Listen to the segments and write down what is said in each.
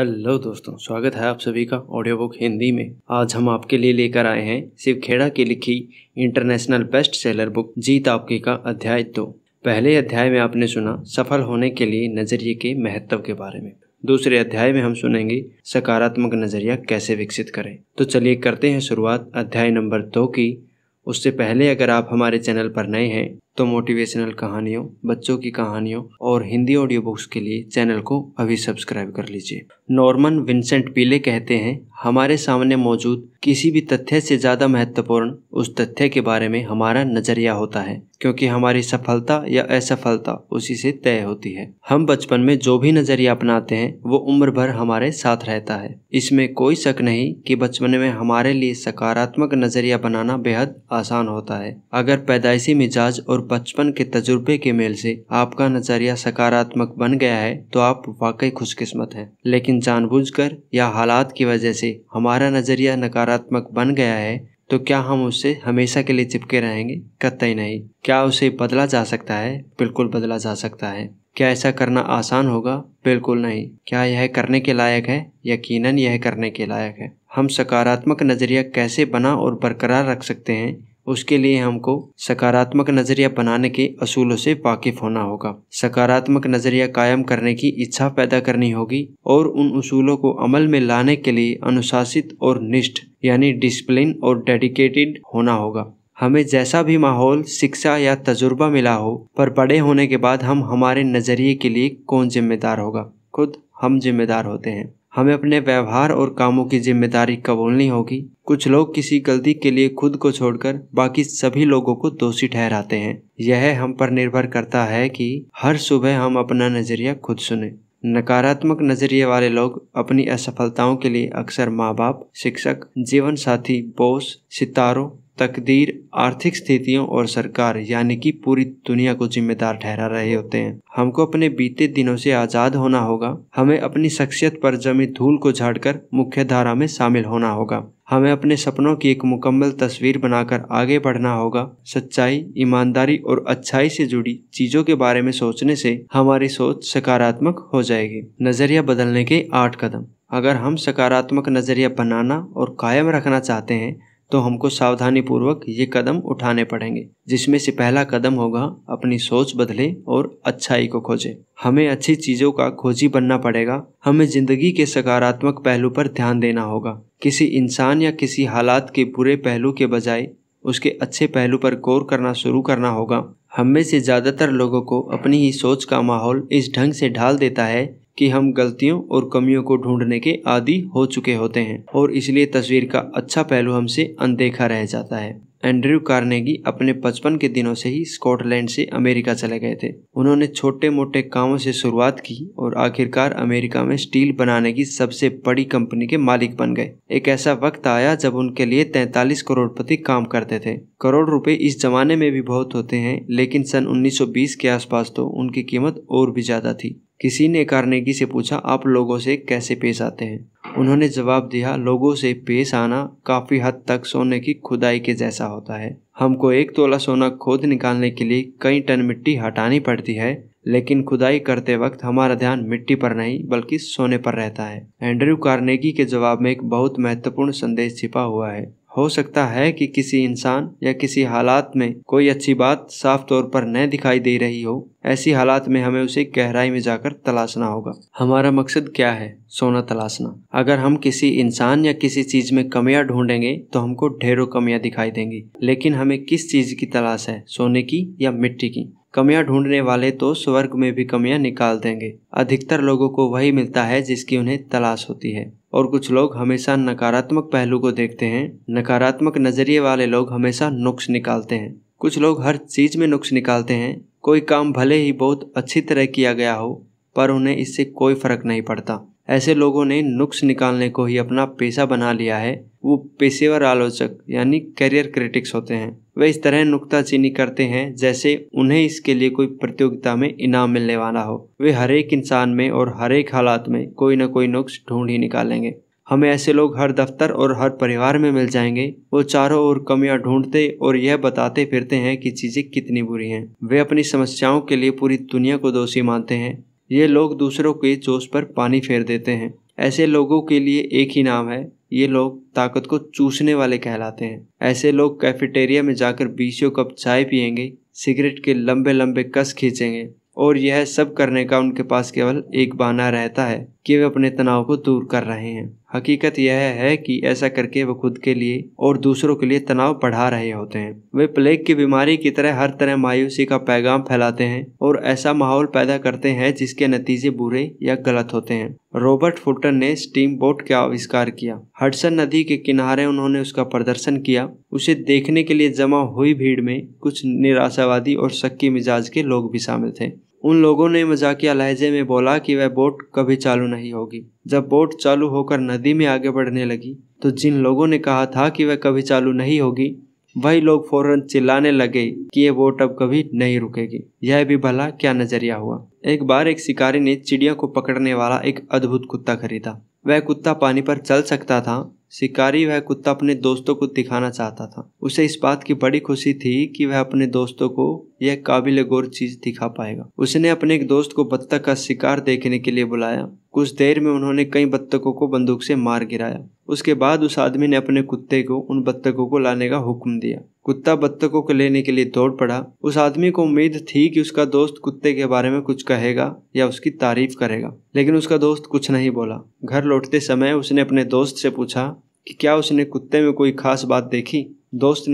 Hello दोस्तों, स्वागत है आप सभी का ऑडियो बुक हिंदी में। आज हम आपके लिए लेकर आए हैं शिव खेड़ा की लिखी international best seller book Jeet Aapki का अध्याय 2। पहले अध्याय में आपने सुना सफल होने के लिए नजरिए के महत्व के बारे में। दूसरे अध्याय में हम सुनेंगे सकारात्मक नजरिया कैसे विकसित करें। तो चलिए करते हैं शुरुआत अध्याय नंबर 2 की। उससे पहले अगर आप हमारे चैनल पर नए हैं तो मोटिवेशनल कहानियों, बच्चों की कहानियों और हिंदी ऑडियो बुक्स के लिए चैनल को अभी सब्सक्राइब कर लीजिए। नॉर्मन विंसेंट पीले कहते हैं, हमारे सामने मौजूद किसी भी तथ्य से ज़्यादा महत्वपूर्ण उस तथ्य के बारे में हमारा नजरिया होता है, क्योंकि हमारी सफलता या असफलता उसी से तय होती है। हम बचपन में जो भी नजरिया अपनाते हैं वो उम्र भर हमारे साथ रहता है। इसमें कोई शक नहीं कि बचपन में हमारे लिए सकारात्मक नजरिया बनाना बेहद आसान होता है। अगर पैदाइशी मिजाज और बचपन के तजुर्बे के मेल से आपका नजरिया सकारात्मक बन गया है तो आप वाकई खुशकिस्मत हैं। लेकिन जानबूझकर या हालात की वजह से हमारा नजरिया नकारात्मक बन गया है तो क्या हम उससे हमेशा के लिए चिपके रहेंगे? कतई नहीं। क्या उसे बदला जा सकता है? बिल्कुल बदला जा सकता है। क्या ऐसा करना आसान होगा? बिल्कुल नहीं। क्या यह करने के लायक है? यकीनन यह करने के लायक है। हम सकारात्मक नजरिया कैसे बना और बरकरार रख सकते हैं, उसके लिए हमको सकारात्मक नजरिया बनाने के असूलों से वाकिफ होना होगा। सकारात्मक नजरिया कायम करने की इच्छा पैदा करनी होगी और उन असूलों को अमल में लाने के लिए अनुशासित और निष्ठ यानी डिसिप्लिन और डेडिकेटेड होना होगा। हमें जैसा भी माहौल, शिक्षा या तजुर्बा मिला हो, पर बड़े होने के बाद हम हमारे नजरिए के लिए कौन जिम्मेदार होगा? खुद हम जिम्मेदार होते हैं। हमें अपने व्यवहार और कामों की जिम्मेदारी कबूलनी होगी। कुछ लोग किसी गलती के लिए खुद को छोड़कर बाकी सभी लोगों को दोषी ठहराते हैं। यह हम पर निर्भर करता है कि हर सुबह हम अपना नजरिया खुद सुने। नकारात्मक नजरिए वाले लोग अपनी असफलताओं के लिए अक्सर माँ बाप, शिक्षक, जीवन साथी, बॉस, सितारों, तकदीर, आर्थिक स्थितियों और सरकार यानी कि पूरी दुनिया को जिम्मेदार ठहरा रहे होते हैं। हमको अपने बीते दिनों से आज़ाद होना होगा। हमें अपनी शख्सियत पर जमी धूल को झाड़कर मुख्य धारा में शामिल होना होगा। हमें अपने सपनों की एक मुकम्मल तस्वीर बनाकर आगे बढ़ना होगा। सच्चाई, ईमानदारी और अच्छाई से जुड़ी चीज़ों के बारे में सोचने से हमारी सोच सकारात्मक हो जाएगी। नजरिया बदलने के 8 कदम। अगर हम सकारात्मक नजरिया बनाना और कायम रखना चाहते हैं तो हमको सावधानी पूर्वक ये कदम उठाने पड़ेंगे, जिसमें से पहला कदम होगा अपनी सोच बदले और अच्छाई को खोजें। हमें अच्छी चीज़ों का खोजी बनना पड़ेगा। हमें ज़िंदगी के सकारात्मक पहलू पर ध्यान देना होगा। किसी इंसान या किसी हालात के बुरे पहलू के बजाय उसके अच्छे पहलू पर गौर करना शुरू करना होगा। हम में से ज़्यादातर लोगों को अपनी ही सोच का माहौल इस ढंग से ढाल देता है कि हम गलतियों और कमियों को ढूंढने के आदी हो चुके होते हैं और इसलिए तस्वीर का अच्छा पहलू हमसे अनदेखा रह जाता है। एंड्रू कार्नेगी अपने बचपन के दिनों से ही स्कॉटलैंड से अमेरिका चले गए थे। उन्होंने छोटे मोटे कामों से शुरुआत की और आखिरकार अमेरिका में स्टील बनाने की सबसे बड़ी कंपनी के मालिक बन गए। एक ऐसा वक्त आया जब उनके लिए 43 करोड़पति काम करते थे। करोड़ रुपए इस जमाने में भी बहुत होते हैं, लेकिन सन 1920 के आसपास तो उनकी कीमत और भी ज्यादा थी। किसी ने कार्नेगी से पूछा, आप लोगों से कैसे पेश आते हैं? उन्होंने जवाब दिया, लोगों से पेश आना काफ़ी हद तक सोने की खुदाई के जैसा होता है। हमको 1 तोला सोना खोद निकालने के लिए कई टन मिट्टी हटानी पड़ती है, लेकिन खुदाई करते वक्त हमारा ध्यान मिट्टी पर नहीं बल्कि सोने पर रहता है। एंड्रू कार्नेगी के जवाब में एक बहुत महत्वपूर्ण संदेश छिपा हुआ है। हो सकता है कि किसी इंसान या किसी हालात में कोई अच्छी बात साफ तौर पर न दिखाई दे रही हो। ऐसी हालात में हमें उसे गहराई में जाकर तलाशना होगा। हमारा मकसद क्या है? सोना तलाशना। अगर हम किसी इंसान या किसी चीज में कमियां ढूंढेंगे तो हमको ढेरों कमियां दिखाई देंगी। लेकिन हमें किस चीज की तलाश है, सोने की या मिट्टी की? कमियां ढूंढने वाले तो स्वर्ग में भी कमियां निकाल देंगे। अधिकतर लोगों को वही मिलता है जिसकी उन्हें तलाश होती है। और कुछ लोग हमेशा नकारात्मक पहलू को देखते हैं। नकारात्मक नजरिए वाले लोग हमेशा नुक्स निकालते हैं। कुछ लोग हर चीज में नुक्स निकालते हैं। कोई काम भले ही बहुत अच्छी तरह किया गया हो, पर उन्हें इससे कोई फर्क नहीं पड़ता। ऐसे लोगों ने नुक्स निकालने को ही अपना पेशा बना लिया है। वो पेशेवर आलोचक यानी करियर क्रिटिक्स होते हैं। वे इस तरह नुक्ताचीनी करते हैं जैसे उन्हें इसके लिए कोई प्रतियोगिता में इनाम मिलने वाला हो। वे हर एक इंसान में और हर एक हालात में कोई ना कोई नुक्स ढूंढ ही निकालेंगे। हमें ऐसे लोग हर दफ्तर और हर परिवार में मिल जाएंगे। वो चारों ओर कमियां ढूंढते और यह बताते फिरते हैं कि चीज़ें कितनी बुरी हैं। वे अपनी समस्याओं के लिए पूरी दुनिया को दोषी मानते हैं। ये लोग दूसरों के जोश पर पानी फेर देते हैं। ऐसे लोगों के लिए एक ही नाम है, ये लोग ताकत को चूसने वाले कहलाते हैं। ऐसे लोग कैफेटेरिया में जाकर 20 कप चाय पियेंगे, सिगरेट के लंबे लंबे कस खींचेंगे और यह सब करने का उनके पास केवल एक बहाना रहता है कि वे अपने तनाव को दूर कर रहे हैं। हकीकत यह है कि ऐसा करके वे खुद के लिए और दूसरों के लिए तनाव बढ़ा रहे होते हैं। वे प्लेग की बीमारी की तरह हर तरह मायूसी का पैगाम फैलाते हैं और ऐसा माहौल पैदा करते हैं जिसके नतीजे बुरे या गलत होते हैं। रॉबर्ट फुल्टन ने स्टीम बोट का आविष्कार किया। हडसन नदी के किनारे उन्होंने उसका प्रदर्शन किया। उसे देखने के लिए जमा हुई भीड़ में कुछ निराशावादी और शक्की मिजाज के लोग भी शामिल थे। उन लोगों ने मजाकिया लहजे में बोला कि वह बोट कभी चालू नहीं होगी। जब बोट चालू होकर नदी में आगे बढ़ने लगी तो जिन लोगों ने कहा था कि वह कभी चालू नहीं होगी, वही लोग फौरन चिल्लाने लगे कि यह बोट अब कभी नहीं रुकेगी। यह भी भला क्या नजरिया हुआ। एक बार एक शिकारी ने चिड़िया को पकड़ने वाला एक अद्भुत कुत्ता खरीदा। वह कुत्ता पानी पर चल सकता था। शिकारी वह कुत्ता अपने दोस्तों को दिखाना चाहता था। उसे इस बात की बड़ी खुशी थी कि वह अपने दोस्तों को यह काबिल गौर चीज दिखा पाएगा। उसने अपने एक दोस्त को बत्तख का शिकार देखने के लिए बुलाया। कुछ देर में उन्होंने कई बत्तखों को बंदूक से मार गिराया। उसके बाद उस आदमी ने अपने कुत्ते को उन बत्तखों को लाने का हुक्म दिया। कुत्ता बत्तखों को लेने के लिए दौड़ पड़ा। उस आदमी को उम्मीद थी कि उसका दोस्त कुत्ते के बारे में कुछ कहेगा या उसकी तारीफ करेगा, लेकिन उसका दोस्त कुछ नहीं बोला। घर लौटते समय उसने अपने दोस्त से पूछा कि क्या उसने कुत्ते में कोई खास बात देखी। दोस्त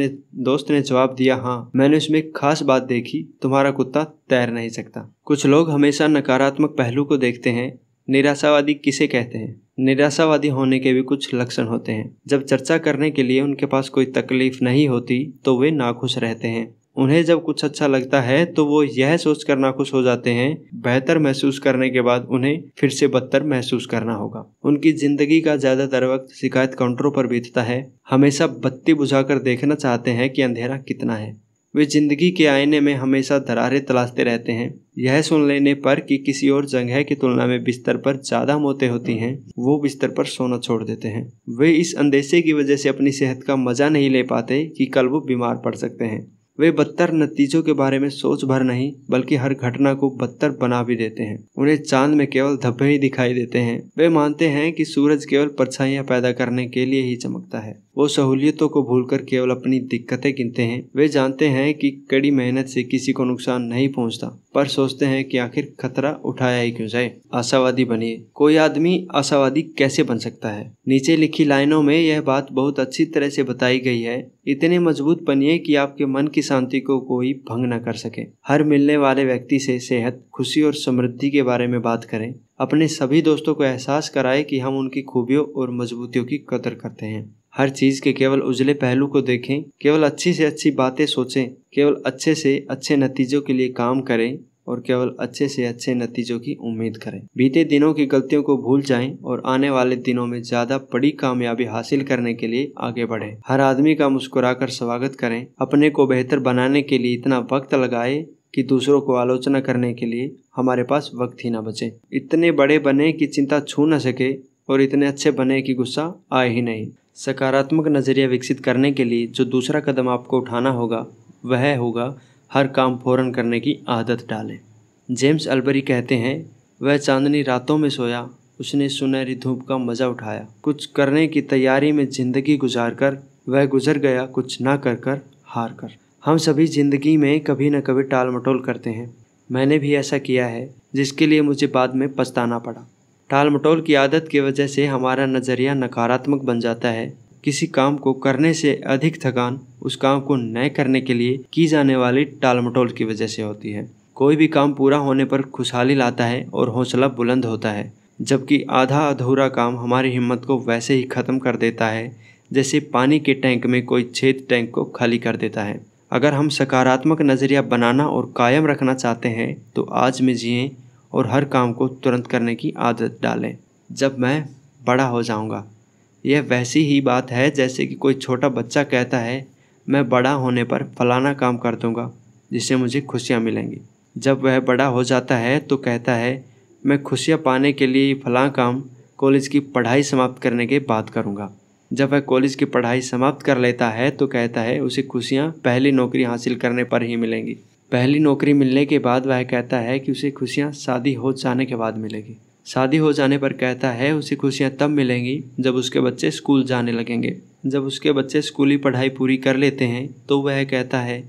ने जवाब दिया, हाँ, मैंने उसमें एक खास बात देखी, तुम्हारा कुत्ता तैर नहीं सकता। कुछ लोग हमेशा नकारात्मक पहलू को देखते हैं। निराशावादी किसे कहते हैं? निराशावादी होने के भी कुछ लक्षण होते हैं। जब चर्चा करने के लिए उनके पास कोई तकलीफ नहीं होती तो वे नाखुश रहते हैं। उन्हें जब कुछ अच्छा लगता है तो वो यह सोचकर नाखुश हो जाते हैं बेहतर महसूस करने के बाद उन्हें फिर से बदतर महसूस करना होगा। उनकी जिंदगी का ज्यादातर वक्त शिकायत काउंटरों पर बीतता है। हमेशा बत्ती बुझाकर देखना चाहते हैं कि अंधेरा कितना है। वे जिंदगी के आईने में हमेशा दरारें तलाशते रहते हैं। यह सुन लेने पर कि किसी और जगह की तुलना में बिस्तर पर ज्यादा मौतें होती हैं, वो बिस्तर पर सोना छोड़ देते हैं। वे इस अंदेशे की वजह से अपनी सेहत का मजा नहीं ले पाते कि कल वो बीमार पड़ सकते हैं। वे बदतर नतीजों के बारे में सोच भर नहीं बल्कि हर घटना को बदतर बना भी देते हैं। उन्हें चांद में केवल धब्बे ही दिखाई देते हैं। वे मानते हैं कि सूरज केवल परछाइयां पैदा करने के लिए ही चमकता है। वो सहूलियतों को भूलकर केवल अपनी दिक्कतें गिनते हैं। वे जानते हैं कि कड़ी मेहनत से किसी को नुकसान नहीं पहुंचता, पर सोचते हैं कि आखिर खतरा उठाया ही क्यों जाए। आशावादी बनिए। कोई आदमी आशावादी कैसे बन सकता है? नीचे लिखी लाइनों में यह बात बहुत अच्छी तरह से बताई गई है। इतने मजबूत बनिए कि आपके मन की शांति को कोई भंग न कर सके। हर मिलने वाले व्यक्ति से सेहत, खुशी और समृद्धि के बारे में बात करें। अपने सभी दोस्तों को एहसास कराएं कि हम उनकी खूबियों और मजबूतियों की कदर करते हैं। हर चीज के केवल उजले पहलू को देखें, केवल अच्छी से अच्छी बातें सोचें, केवल अच्छे से अच्छे नतीजों के लिए काम करें और केवल अच्छे से अच्छे नतीजों की उम्मीद करें। बीते दिनों की गलतियों को भूल जाएं और आने वाले दिनों में ज्यादा बड़ी कामयाबी हासिल करने के लिए आगे बढ़ें। हर आदमी का मुस्कुराकर स्वागत करें। अपने को बेहतर बनाने के लिए इतना वक्त लगाएं कि दूसरों को आलोचना करने के लिए हमारे पास वक्त ही ना बचे। इतने बड़े बने कि चिंता छू न सके और इतने अच्छे बने कि गुस्सा आए ही नहीं। सकारात्मक नजरिया विकसित करने के लिए जो दूसरा कदम आपको उठाना होगा वह होगा हर काम फौरन करने की आदत डालें। जेम्स अलबरी कहते हैं, वह चांदनी रातों में सोया, उसने सुनहरी धूप का मज़ा उठाया। कुछ करने की तैयारी में ज़िंदगी गुजारकर वह गुजर गया, कुछ ना कर कर हार कर। हम सभी ज़िंदगी में कभी न कभी टाल मटोल करते हैं। मैंने भी ऐसा किया है जिसके लिए मुझे बाद में पछताना पड़ा। टाल मटोल की आदत की वजह से हमारा नज़रिया नकारात्मक बन जाता है। किसी काम को करने से अधिक थकान उस काम को न करने के लिए की जाने वाली टालमटोल की वजह से होती है। कोई भी काम पूरा होने पर खुशहाली लाता है और हौसला बुलंद होता है, जबकि आधा अधूरा काम हमारी हिम्मत को वैसे ही ख़त्म कर देता है जैसे पानी के टैंक में कोई छेद टैंक को खाली कर देता है। अगर हम सकारात्मक नज़रिया बनाना और कायम रखना चाहते हैं तो आज में जिएं और हर काम को तुरंत करने की आदत डालें। जब मैं बड़ा हो जाऊँगा, यह वैसी ही बात है जैसे कि कोई छोटा बच्चा कहता है, मैं बड़ा होने पर फलाना काम कर दूंगा जिससे मुझे खुशियां मिलेंगी। जब वह बड़ा हो जाता है तो कहता है, मैं खुशियां पाने के लिए फलां काम कॉलेज की पढ़ाई समाप्त करने के बाद करूंगा। जब वह कॉलेज की पढ़ाई समाप्त कर लेता है तो कहता है, उसे खुशियां पहली नौकरी हासिल करने पर ही मिलेंगी। पहली नौकरी मिलने के बाद वह कहता है कि उसे खुशियाँ शादी हो जाने के बाद मिलेगी। शादी हो जाने पर कहता है उसे खुशियाँ तब मिलेंगी जब उसके बच्चे स्कूल जाने लगेंगे। जब उसके बच्चे स्कूली पढ़ाई पूरी कर लेते हैं तो वह कहता है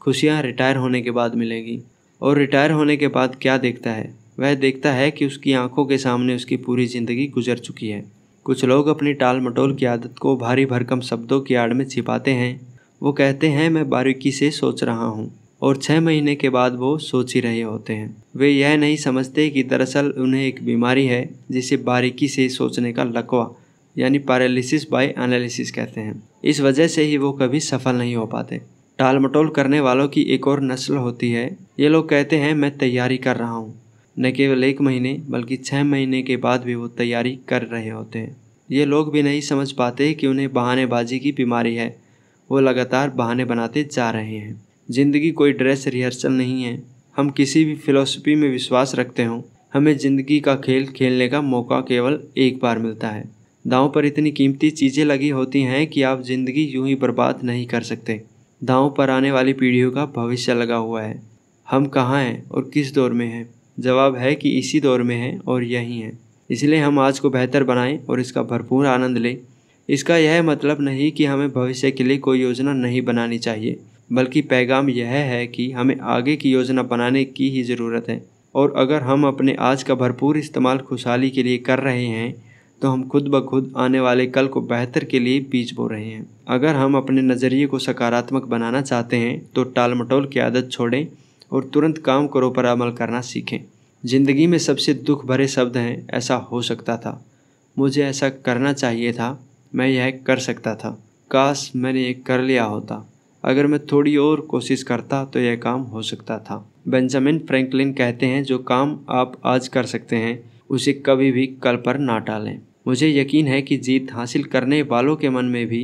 खुशियाँ रिटायर होने के बाद मिलेंगी। और रिटायर होने के बाद क्या देखता है? वह देखता है कि उसकी आंखों के सामने उसकी पूरी ज़िंदगी गुजर चुकी है। कुछ लोग अपनी टाल मटोल की आदत को भारी भरकम शब्दों की आड़ में छिपाते हैं। वो कहते हैं मैं बारीकी से सोच रहा हूँ, और 6 महीने के बाद वो सोच ही रहे होते हैं। वे यह नहीं समझते कि दरअसल उन्हें एक बीमारी है जिसे बारीकी से सोचने का लकवा यानी पैरालिसिस बाय एनालिसिस कहते हैं। इस वजह से ही वो कभी सफल नहीं हो पाते। टाल मटोल करने वालों की एक और नस्ल होती है। ये लोग कहते हैं मैं तैयारी कर रहा हूँ। न केवल 1 महीने बल्कि 6 महीने के बाद भी वो तैयारी कर रहे होते हैं। ये लोग भी नहीं समझ पाते कि उन्हें बहानेबाजी की बीमारी है। वो लगातार बहाने बनाते जा रहे हैं। ज़िंदगी कोई ड्रेस रिहर्सल नहीं है। हम किसी भी फिलॉसफी में विश्वास रखते हों, हमें ज़िंदगी का खेल खेलने का मौका केवल एक बार मिलता है। दांव पर इतनी कीमती चीज़ें लगी होती हैं कि आप ज़िंदगी यूं ही बर्बाद नहीं कर सकते। दांव पर आने वाली पीढ़ियों का भविष्य लगा हुआ है। हम कहाँ हैं और किस दौर में हैं? जवाब है कि इसी दौर में हैं और यहीं हैं। इसलिए हम आज को बेहतर बनाएं और इसका भरपूर आनंद लें। इसका यह मतलब नहीं कि हमें भविष्य के लिए कोई योजना नहीं बनानी चाहिए, बल्कि पैगाम यह है कि हमें आगे की योजना बनाने की ही ज़रूरत है। और अगर हम अपने आज का भरपूर इस्तेमाल खुशहाली के लिए कर रहे हैं तो हम खुद ब खुद आने वाले कल को बेहतर के लिए बीज बो रहे हैं। अगर हम अपने नज़रिए को सकारात्मक बनाना चाहते हैं तो टालमटोल की आदत छोड़ें और तुरंत काम करो पर अमल करना सीखें। ज़िंदगी में सबसे दुख भरे शब्द हैं ऐसा हो सकता था, मुझे ऐसा करना चाहिए था, मैं यह कर सकता था, काश मैंने ये कर लिया होता, अगर मैं थोड़ी और कोशिश करता तो यह काम हो सकता था। बेंजामिन फ्रैंकलिन कहते हैं जो काम आप आज कर सकते हैं उसे कभी भी कल पर ना टालें। मुझे यकीन है कि जीत हासिल करने वालों के मन में भी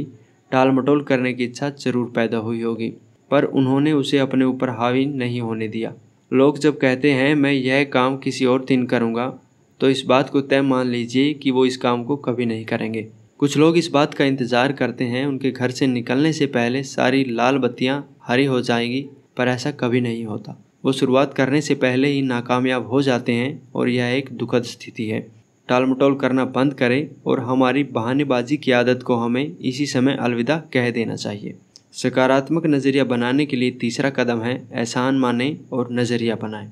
टालमटोल करने की इच्छा ज़रूर पैदा हुई होगी, पर उन्होंने उसे अपने ऊपर हावी नहीं होने दिया। लोग जब कहते हैं मैं यह काम किसी और दिन करूँगा तो इस बात को तय मान लीजिए कि वो इस काम को कभी नहीं करेंगे। कुछ लोग इस बात का इंतज़ार करते हैं उनके घर से निकलने से पहले सारी लाल बत्तियां हरी हो जाएंगी, पर ऐसा कभी नहीं होता। वो शुरुआत करने से पहले ही नाकामयाब हो जाते हैं और यह एक दुखद स्थिति है। टालमटोल करना बंद करें और हमारी बहानेबाजी की आदत को हमें इसी समय अलविदा कह देना चाहिए। सकारात्मक नज़रिया बनाने के लिए तीसरा कदम है एहसान माने और नज़रिया बनाएं।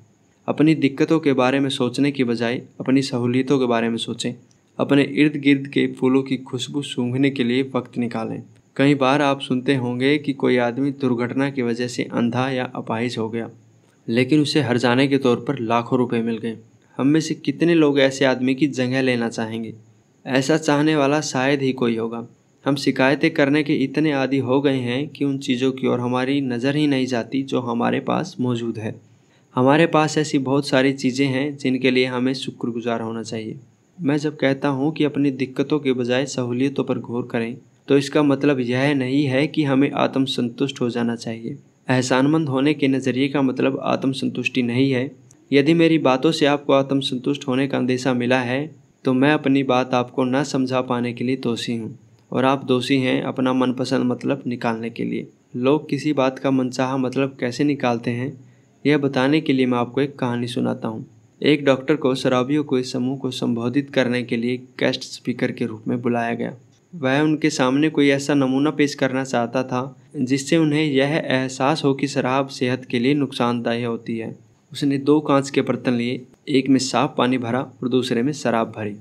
अपनी दिक्कतों के बारे में सोचने की बजाय अपनी सहूलियतों के बारे में सोचें। अपने इर्द गिर्द के फूलों की खुशबू सूंघने के लिए वक्त निकालें। कई बार आप सुनते होंगे कि कोई आदमी दुर्घटना की वजह से अंधा या अपाहिज हो गया, लेकिन उसे हर्जाने के तौर पर लाखों रुपए मिल गए। हम में से कितने लोग ऐसे आदमी की जगह लेना चाहेंगे? ऐसा चाहने वाला शायद ही कोई होगा। हम शिकायतें करने के इतने आदी हो गए हैं कि उन चीज़ों की ओर हमारी नज़र ही नहीं जाती जो हमारे पास मौजूद है। हमारे पास ऐसी बहुत सारी चीज़ें हैं जिनके लिए हमें शुक्रगुजार होना चाहिए। मैं जब कहता हूँ कि अपनी दिक्कतों के बजाय सहूलियतों पर गौर करें तो इसका मतलब यह नहीं है कि हमें आत्मसंतुष्ट हो जाना चाहिए। एहसानमंद होने के नज़रिए का मतलब आत्मसंतुष्टि नहीं है। यदि मेरी बातों से आपको आत्मसंतुष्ट होने का अंदेशा मिला है तो मैं अपनी बात आपको न समझा पाने के लिए दोषी हूँ, और आप दोषी हैं अपना मनपसंद मतलब निकालने के लिए। लोग किसी बात का मनचाहा मतलब कैसे निकालते हैं, यह बताने के लिए मैं आपको एक कहानी सुनाता हूँ। एक डॉक्टर को शराबियों के समूह को संबोधित करने के लिए गेस्ट स्पीकर के रूप में बुलाया गया। वह उनके सामने कोई ऐसा नमूना पेश करना चाहता था जिससे उन्हें यह एहसास हो कि शराब सेहत के लिए नुकसानदायी होती है। उसने 2 कांच के बर्तन लिए, एक में साफ पानी भरा और दूसरे में शराब भरी।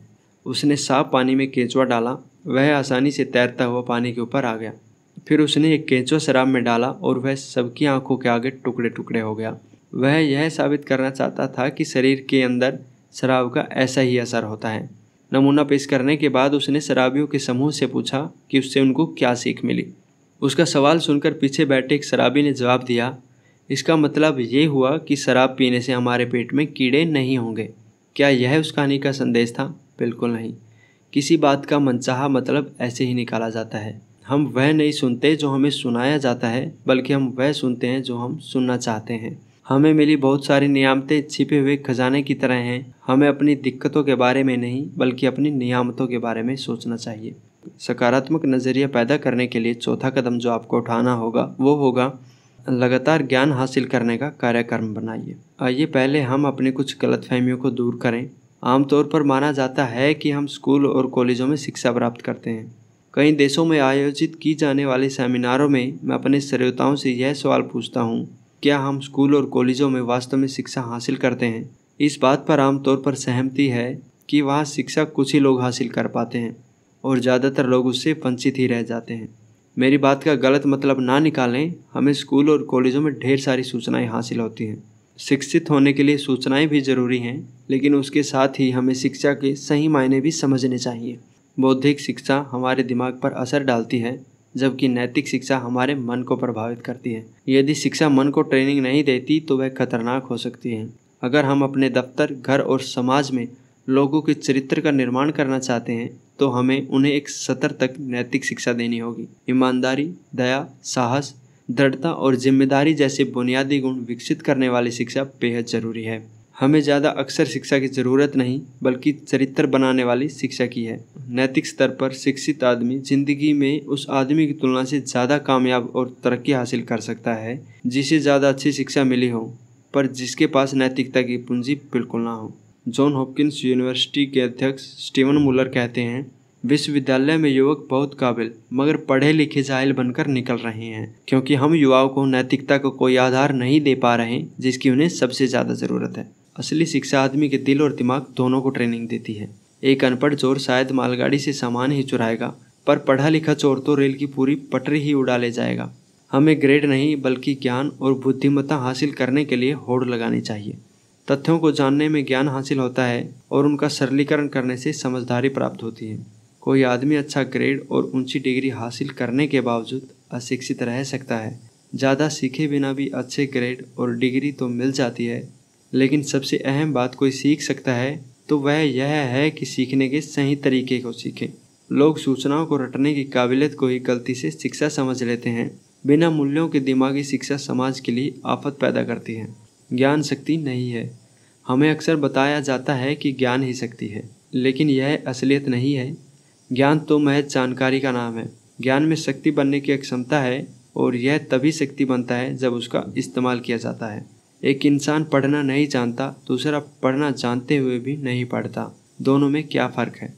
उसने साफ पानी में केंचुआ डाला, वह आसानी से तैरता हुआ पानी के ऊपर आ गया। फिर उसने एक केंचुआ शराब में डाला और वह सबकी आँखों के आगे टुकड़े टुकड़े हो गया। वह यह साबित करना चाहता था कि शरीर के अंदर शराब का ऐसा ही असर होता है। नमूना पेश करने के बाद उसने शराबियों के समूह से पूछा कि उससे उनको क्या सीख मिली। उसका सवाल सुनकर पीछे बैठे एक शराबी ने जवाब दिया, इसका मतलब ये हुआ कि शराब पीने से हमारे पेट में कीड़े नहीं होंगे। क्या यह उस कहानी का संदेश था? बिल्कुल नहीं। किसी बात का मनचाहा मतलब ऐसे ही निकाला जाता है। हम वह नहीं सुनते जो हमें सुनाया जाता है, बल्कि हम वह सुनते हैं जो हम सुनना चाहते हैं। हमें मिली बहुत सारी नियामतें छिपे हुए खजाने की तरह हैं। हमें अपनी दिक्कतों के बारे में नहीं बल्कि अपनी नियामतों के बारे में सोचना चाहिए। सकारात्मक नज़रिया पैदा करने के लिए चौथा कदम जो आपको उठाना होगा वो होगा लगातार ज्ञान हासिल करने का कार्यक्रम बनाइए। आइए पहले हम अपने कुछ गलतफहमियों को दूर करें। आमतौर पर माना जाता है कि हम स्कूल और कॉलेजों में शिक्षा प्राप्त करते हैं। कई देशों में आयोजित की जाने वाले सेमिनारों में मैं अपने श्रोताओं से यह सवाल पूछता हूँ, क्या हम स्कूल और कॉलेजों में वास्तव में शिक्षा हासिल करते हैं? इस बात पर आमतौर पर सहमति है कि वहाँ शिक्षा कुछ ही लोग हासिल कर पाते हैं और ज़्यादातर लोग उससे वंचित ही रह जाते हैं। मेरी बात का गलत मतलब ना निकालें, हमें स्कूल और कॉलेजों में ढेर सारी सूचनाएं हासिल होती हैं। शिक्षित होने के लिए सूचनाएं भी ज़रूरी हैं, लेकिन उसके साथ ही हमें शिक्षा के सही मायने भी समझने चाहिए। बौद्धिक शिक्षा हमारे दिमाग पर असर डालती है, जबकि नैतिक शिक्षा हमारे मन को प्रभावित करती है। यदि शिक्षा मन को ट्रेनिंग नहीं देती तो वह खतरनाक हो सकती है। अगर हम अपने दफ्तर, घर और समाज में लोगों के चरित्र का निर्माण करना चाहते हैं तो हमें उन्हें एक स्तर तक नैतिक शिक्षा देनी होगी। ईमानदारी, दया, साहस, दृढ़ता और जिम्मेदारी जैसे बुनियादी गुण विकसित करने वाली शिक्षा बेहद ज़रूरी है। हमें ज़्यादा अक्सर शिक्षा की ज़रूरत नहीं बल्कि चरित्र बनाने वाली शिक्षा की है। नैतिक स्तर पर शिक्षित आदमी जिंदगी में उस आदमी की तुलना से ज़्यादा कामयाब और तरक्की हासिल कर सकता है जिसे ज़्यादा अच्छी शिक्षा मिली हो, पर जिसके पास नैतिकता की पूंजी बिल्कुल ना हो। जॉन हॉपकिंस यूनिवर्सिटी के अध्यक्ष स्टीवन मुलर कहते हैं, विश्वविद्यालय में युवक बहुत काबिल मगर पढ़े लिखे जाहिल बनकर निकल रहे हैं, क्योंकि हम युवाओं को नैतिकता को कोई आधार नहीं दे पा रहे जिसकी उन्हें सबसे ज़्यादा ज़रूरत है। असली शिक्षा आदमी के दिल और दिमाग दोनों को ट्रेनिंग देती है। एक अनपढ़ चोर शायद मालगाड़ी से सामान ही चुराएगा, पर पढ़ा लिखा चोर तो रेल की पूरी पटरी ही उड़ा ले जाएगा। हमें ग्रेड नहीं बल्कि ज्ञान और बुद्धिमत्ता हासिल करने के लिए होड़ लगानी चाहिए। तथ्यों को जानने में ज्ञान हासिल होता है और उनका सरलीकरण करने से समझदारी प्राप्त होती है। कोई आदमी अच्छा ग्रेड और ऊंची डिग्री हासिल करने के बावजूद अशिक्षित रह सकता है। ज़्यादा सीखे बिना भी अच्छे ग्रेड और डिग्री तो मिल जाती है, लेकिन सबसे अहम बात कोई सीख सकता है तो वह यह है कि सीखने के सही तरीके को सीखें। लोग सूचनाओं को रटने की काबिलियत को ही गलती से शिक्षा समझ लेते हैं। बिना मूल्यों के दिमागी शिक्षा समाज के लिए आफत पैदा करती है। ज्ञान शक्ति नहीं है। हमें अक्सर बताया जाता है कि ज्ञान ही शक्ति है, लेकिन यह असलियत नहीं है। ज्ञान तो महज जानकारी का नाम है। ज्ञान में शक्ति बनने की क्षमता है और यह तभी शक्ति बनता है जब उसका इस्तेमाल किया जाता है। एक इंसान पढ़ना नहीं जानता, दूसरा पढ़ना जानते हुए भी नहीं पढ़ता। दोनों में क्या फ़र्क है?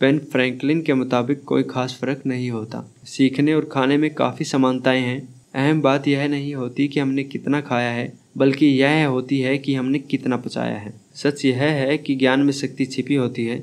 बेन फ्रैंकलिन के मुताबिक कोई खास फ़र्क नहीं होता। सीखने और खाने में काफ़ी समानताएँ हैं। अहम बात यह नहीं होती कि हमने कितना खाया है, बल्कि यह होती है कि हमने कितना पचाया है। सच यह है कि ज्ञान में शक्ति छिपी होती है,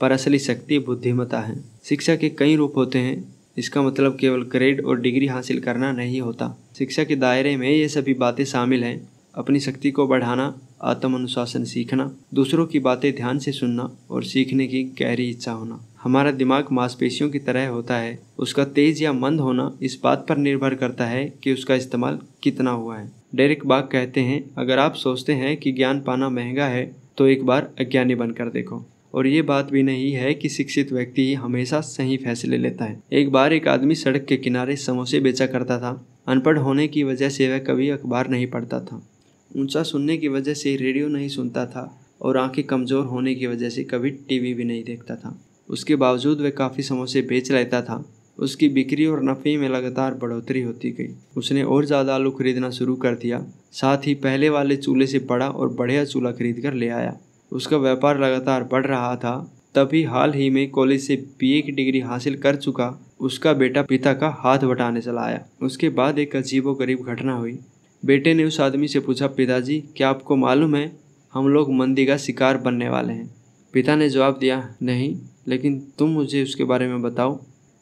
पर असली शक्ति बुद्धिमत्ता है। शिक्षा के कई रूप होते हैं। इसका मतलब केवल ग्रेड और डिग्री हासिल करना नहीं होता। शिक्षा के दायरे में ये सभी बातें शामिल हैं: अपनी शक्ति को बढ़ाना, आत्म अनुशासन सीखना, दूसरों की बातें ध्यान से सुनना और सीखने की गहरी इच्छा होना। हमारा दिमाग मांसपेशियों की तरह होता है। उसका तेज या मंद होना इस बात पर निर्भर करता है कि उसका इस्तेमाल कितना हुआ है। डेरिक बाग कहते हैं, अगर आप सोचते हैं कि ज्ञान पाना महंगा है तो एक बार अज्ञानी बनकर देखो। और ये बात भी नहीं है कि शिक्षित व्यक्ति ही हमेशा सही फैसले लेता है। एक बार एक आदमी सड़क के किनारे समोसे बेचा करता था। अनपढ़ होने की वजह से वह कभी अखबार नहीं पढ़ता था, ऊंचा सुनने की वजह से रेडियो नहीं सुनता था और आंखें कमज़ोर होने की वजह से कभी टीवी भी नहीं देखता था। उसके बावजूद वह काफ़ी समोसे बेच लेता था। उसकी बिक्री और नफ़े में लगातार बढ़ोतरी होती गई। उसने और ज़्यादा आलू खरीदना शुरू कर दिया, साथ ही पहले वाले चूल्हे से बड़ा और बढ़िया चूल्हा खरीद कर ले आया। उसका व्यापार लगातार बढ़ रहा था। तभी हाल ही में कॉलेज से बीए की डिग्री हासिल कर चुका उसका बेटा पिता का हाथ बटाने चला आया। उसके बाद एक अजीबोगरीब घटना हुई। बेटे ने उस आदमी से पूछा, पिताजी क्या आपको मालूम है हम लोग मंदी का शिकार बनने वाले हैं? पिता ने जवाब दिया, नहीं, लेकिन तुम मुझे उसके बारे में बताओ।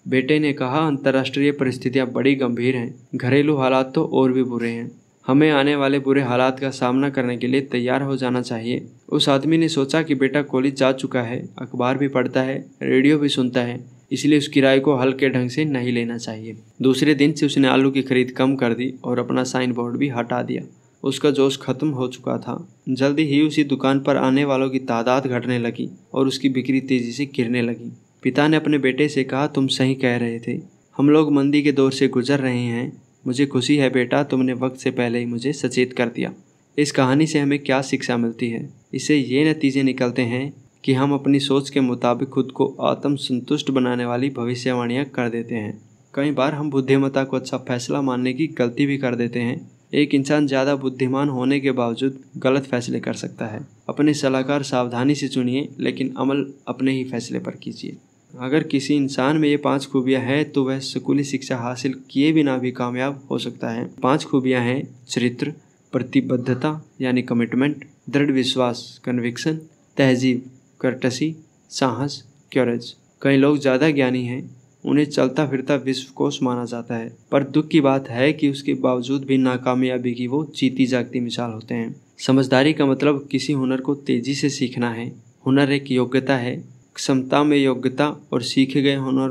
बेटे ने कहा, अंतर्राष्ट्रीय परिस्थितियां बड़ी गंभीर हैं, घरेलू हालात तो और भी बुरे हैं। हमें आने वाले बुरे हालात का सामना करने के लिए तैयार हो जाना चाहिए। उस आदमी ने सोचा कि बेटा कॉलेज जा चुका है, अखबार भी पढ़ता है, रेडियो भी सुनता है, इसलिए उस किराए को हल्के ढंग से नहीं लेना चाहिए। दूसरे दिन से उसने आलू की खरीद कम कर दी और अपना साइन बोर्ड भी हटा दिया। उसका जोश खत्म हो चुका था। जल्दी ही उसी दुकान पर आने वालों की तादाद घटने लगी और उसकी बिक्री तेज़ी से गिरने लगी। पिता ने अपने बेटे से कहा, तुम सही कह रहे थे, हम लोग मंदी के दौर से गुजर रहे हैं। मुझे खुशी है बेटा, तुमने वक्त से पहले ही मुझे सचेत कर दिया। इस कहानी से हमें क्या शिक्षा मिलती है? इससे ये नतीजे निकलते हैं कि हम अपनी सोच के मुताबिक खुद को आत्मसंतुष्ट बनाने वाली भविष्यवाणियाँ कर देते हैं। कई बार हम बुद्धिमत्ता को अच्छा फैसला मानने की गलती भी कर देते हैं। एक इंसान ज़्यादा बुद्धिमान होने के बावजूद गलत फैसले कर सकता है। अपने सलाहकार सावधानी से चुनिए, लेकिन अमल अपने ही फैसले पर कीजिए। अगर किसी इंसान में ये 5 खूबियाँ हैं तो वह स्कूली शिक्षा हासिल किए बिना भी कामयाब हो सकता है। 5 खूबियाँ हैं चरित्र, प्रतिबद्धता यानी कमिटमेंट, दृढ़ विश्वास कन्विक्शन, तहजीब कर्टसी, साहस क्यूरेज। कई लोग ज़्यादा ज्ञानी हैं, उन्हें चलता फिरता विश्वकोश माना जाता है, पर दुख की बात है कि उसके बावजूद भी नाकामयाबी की वो जीती जागती मिसाल होते हैं। समझदारी का मतलब किसी हुनर को तेजी से सीखना है। हुनर एक योग्यता है। क्षमता में योग्यता और सीखे गए हुनर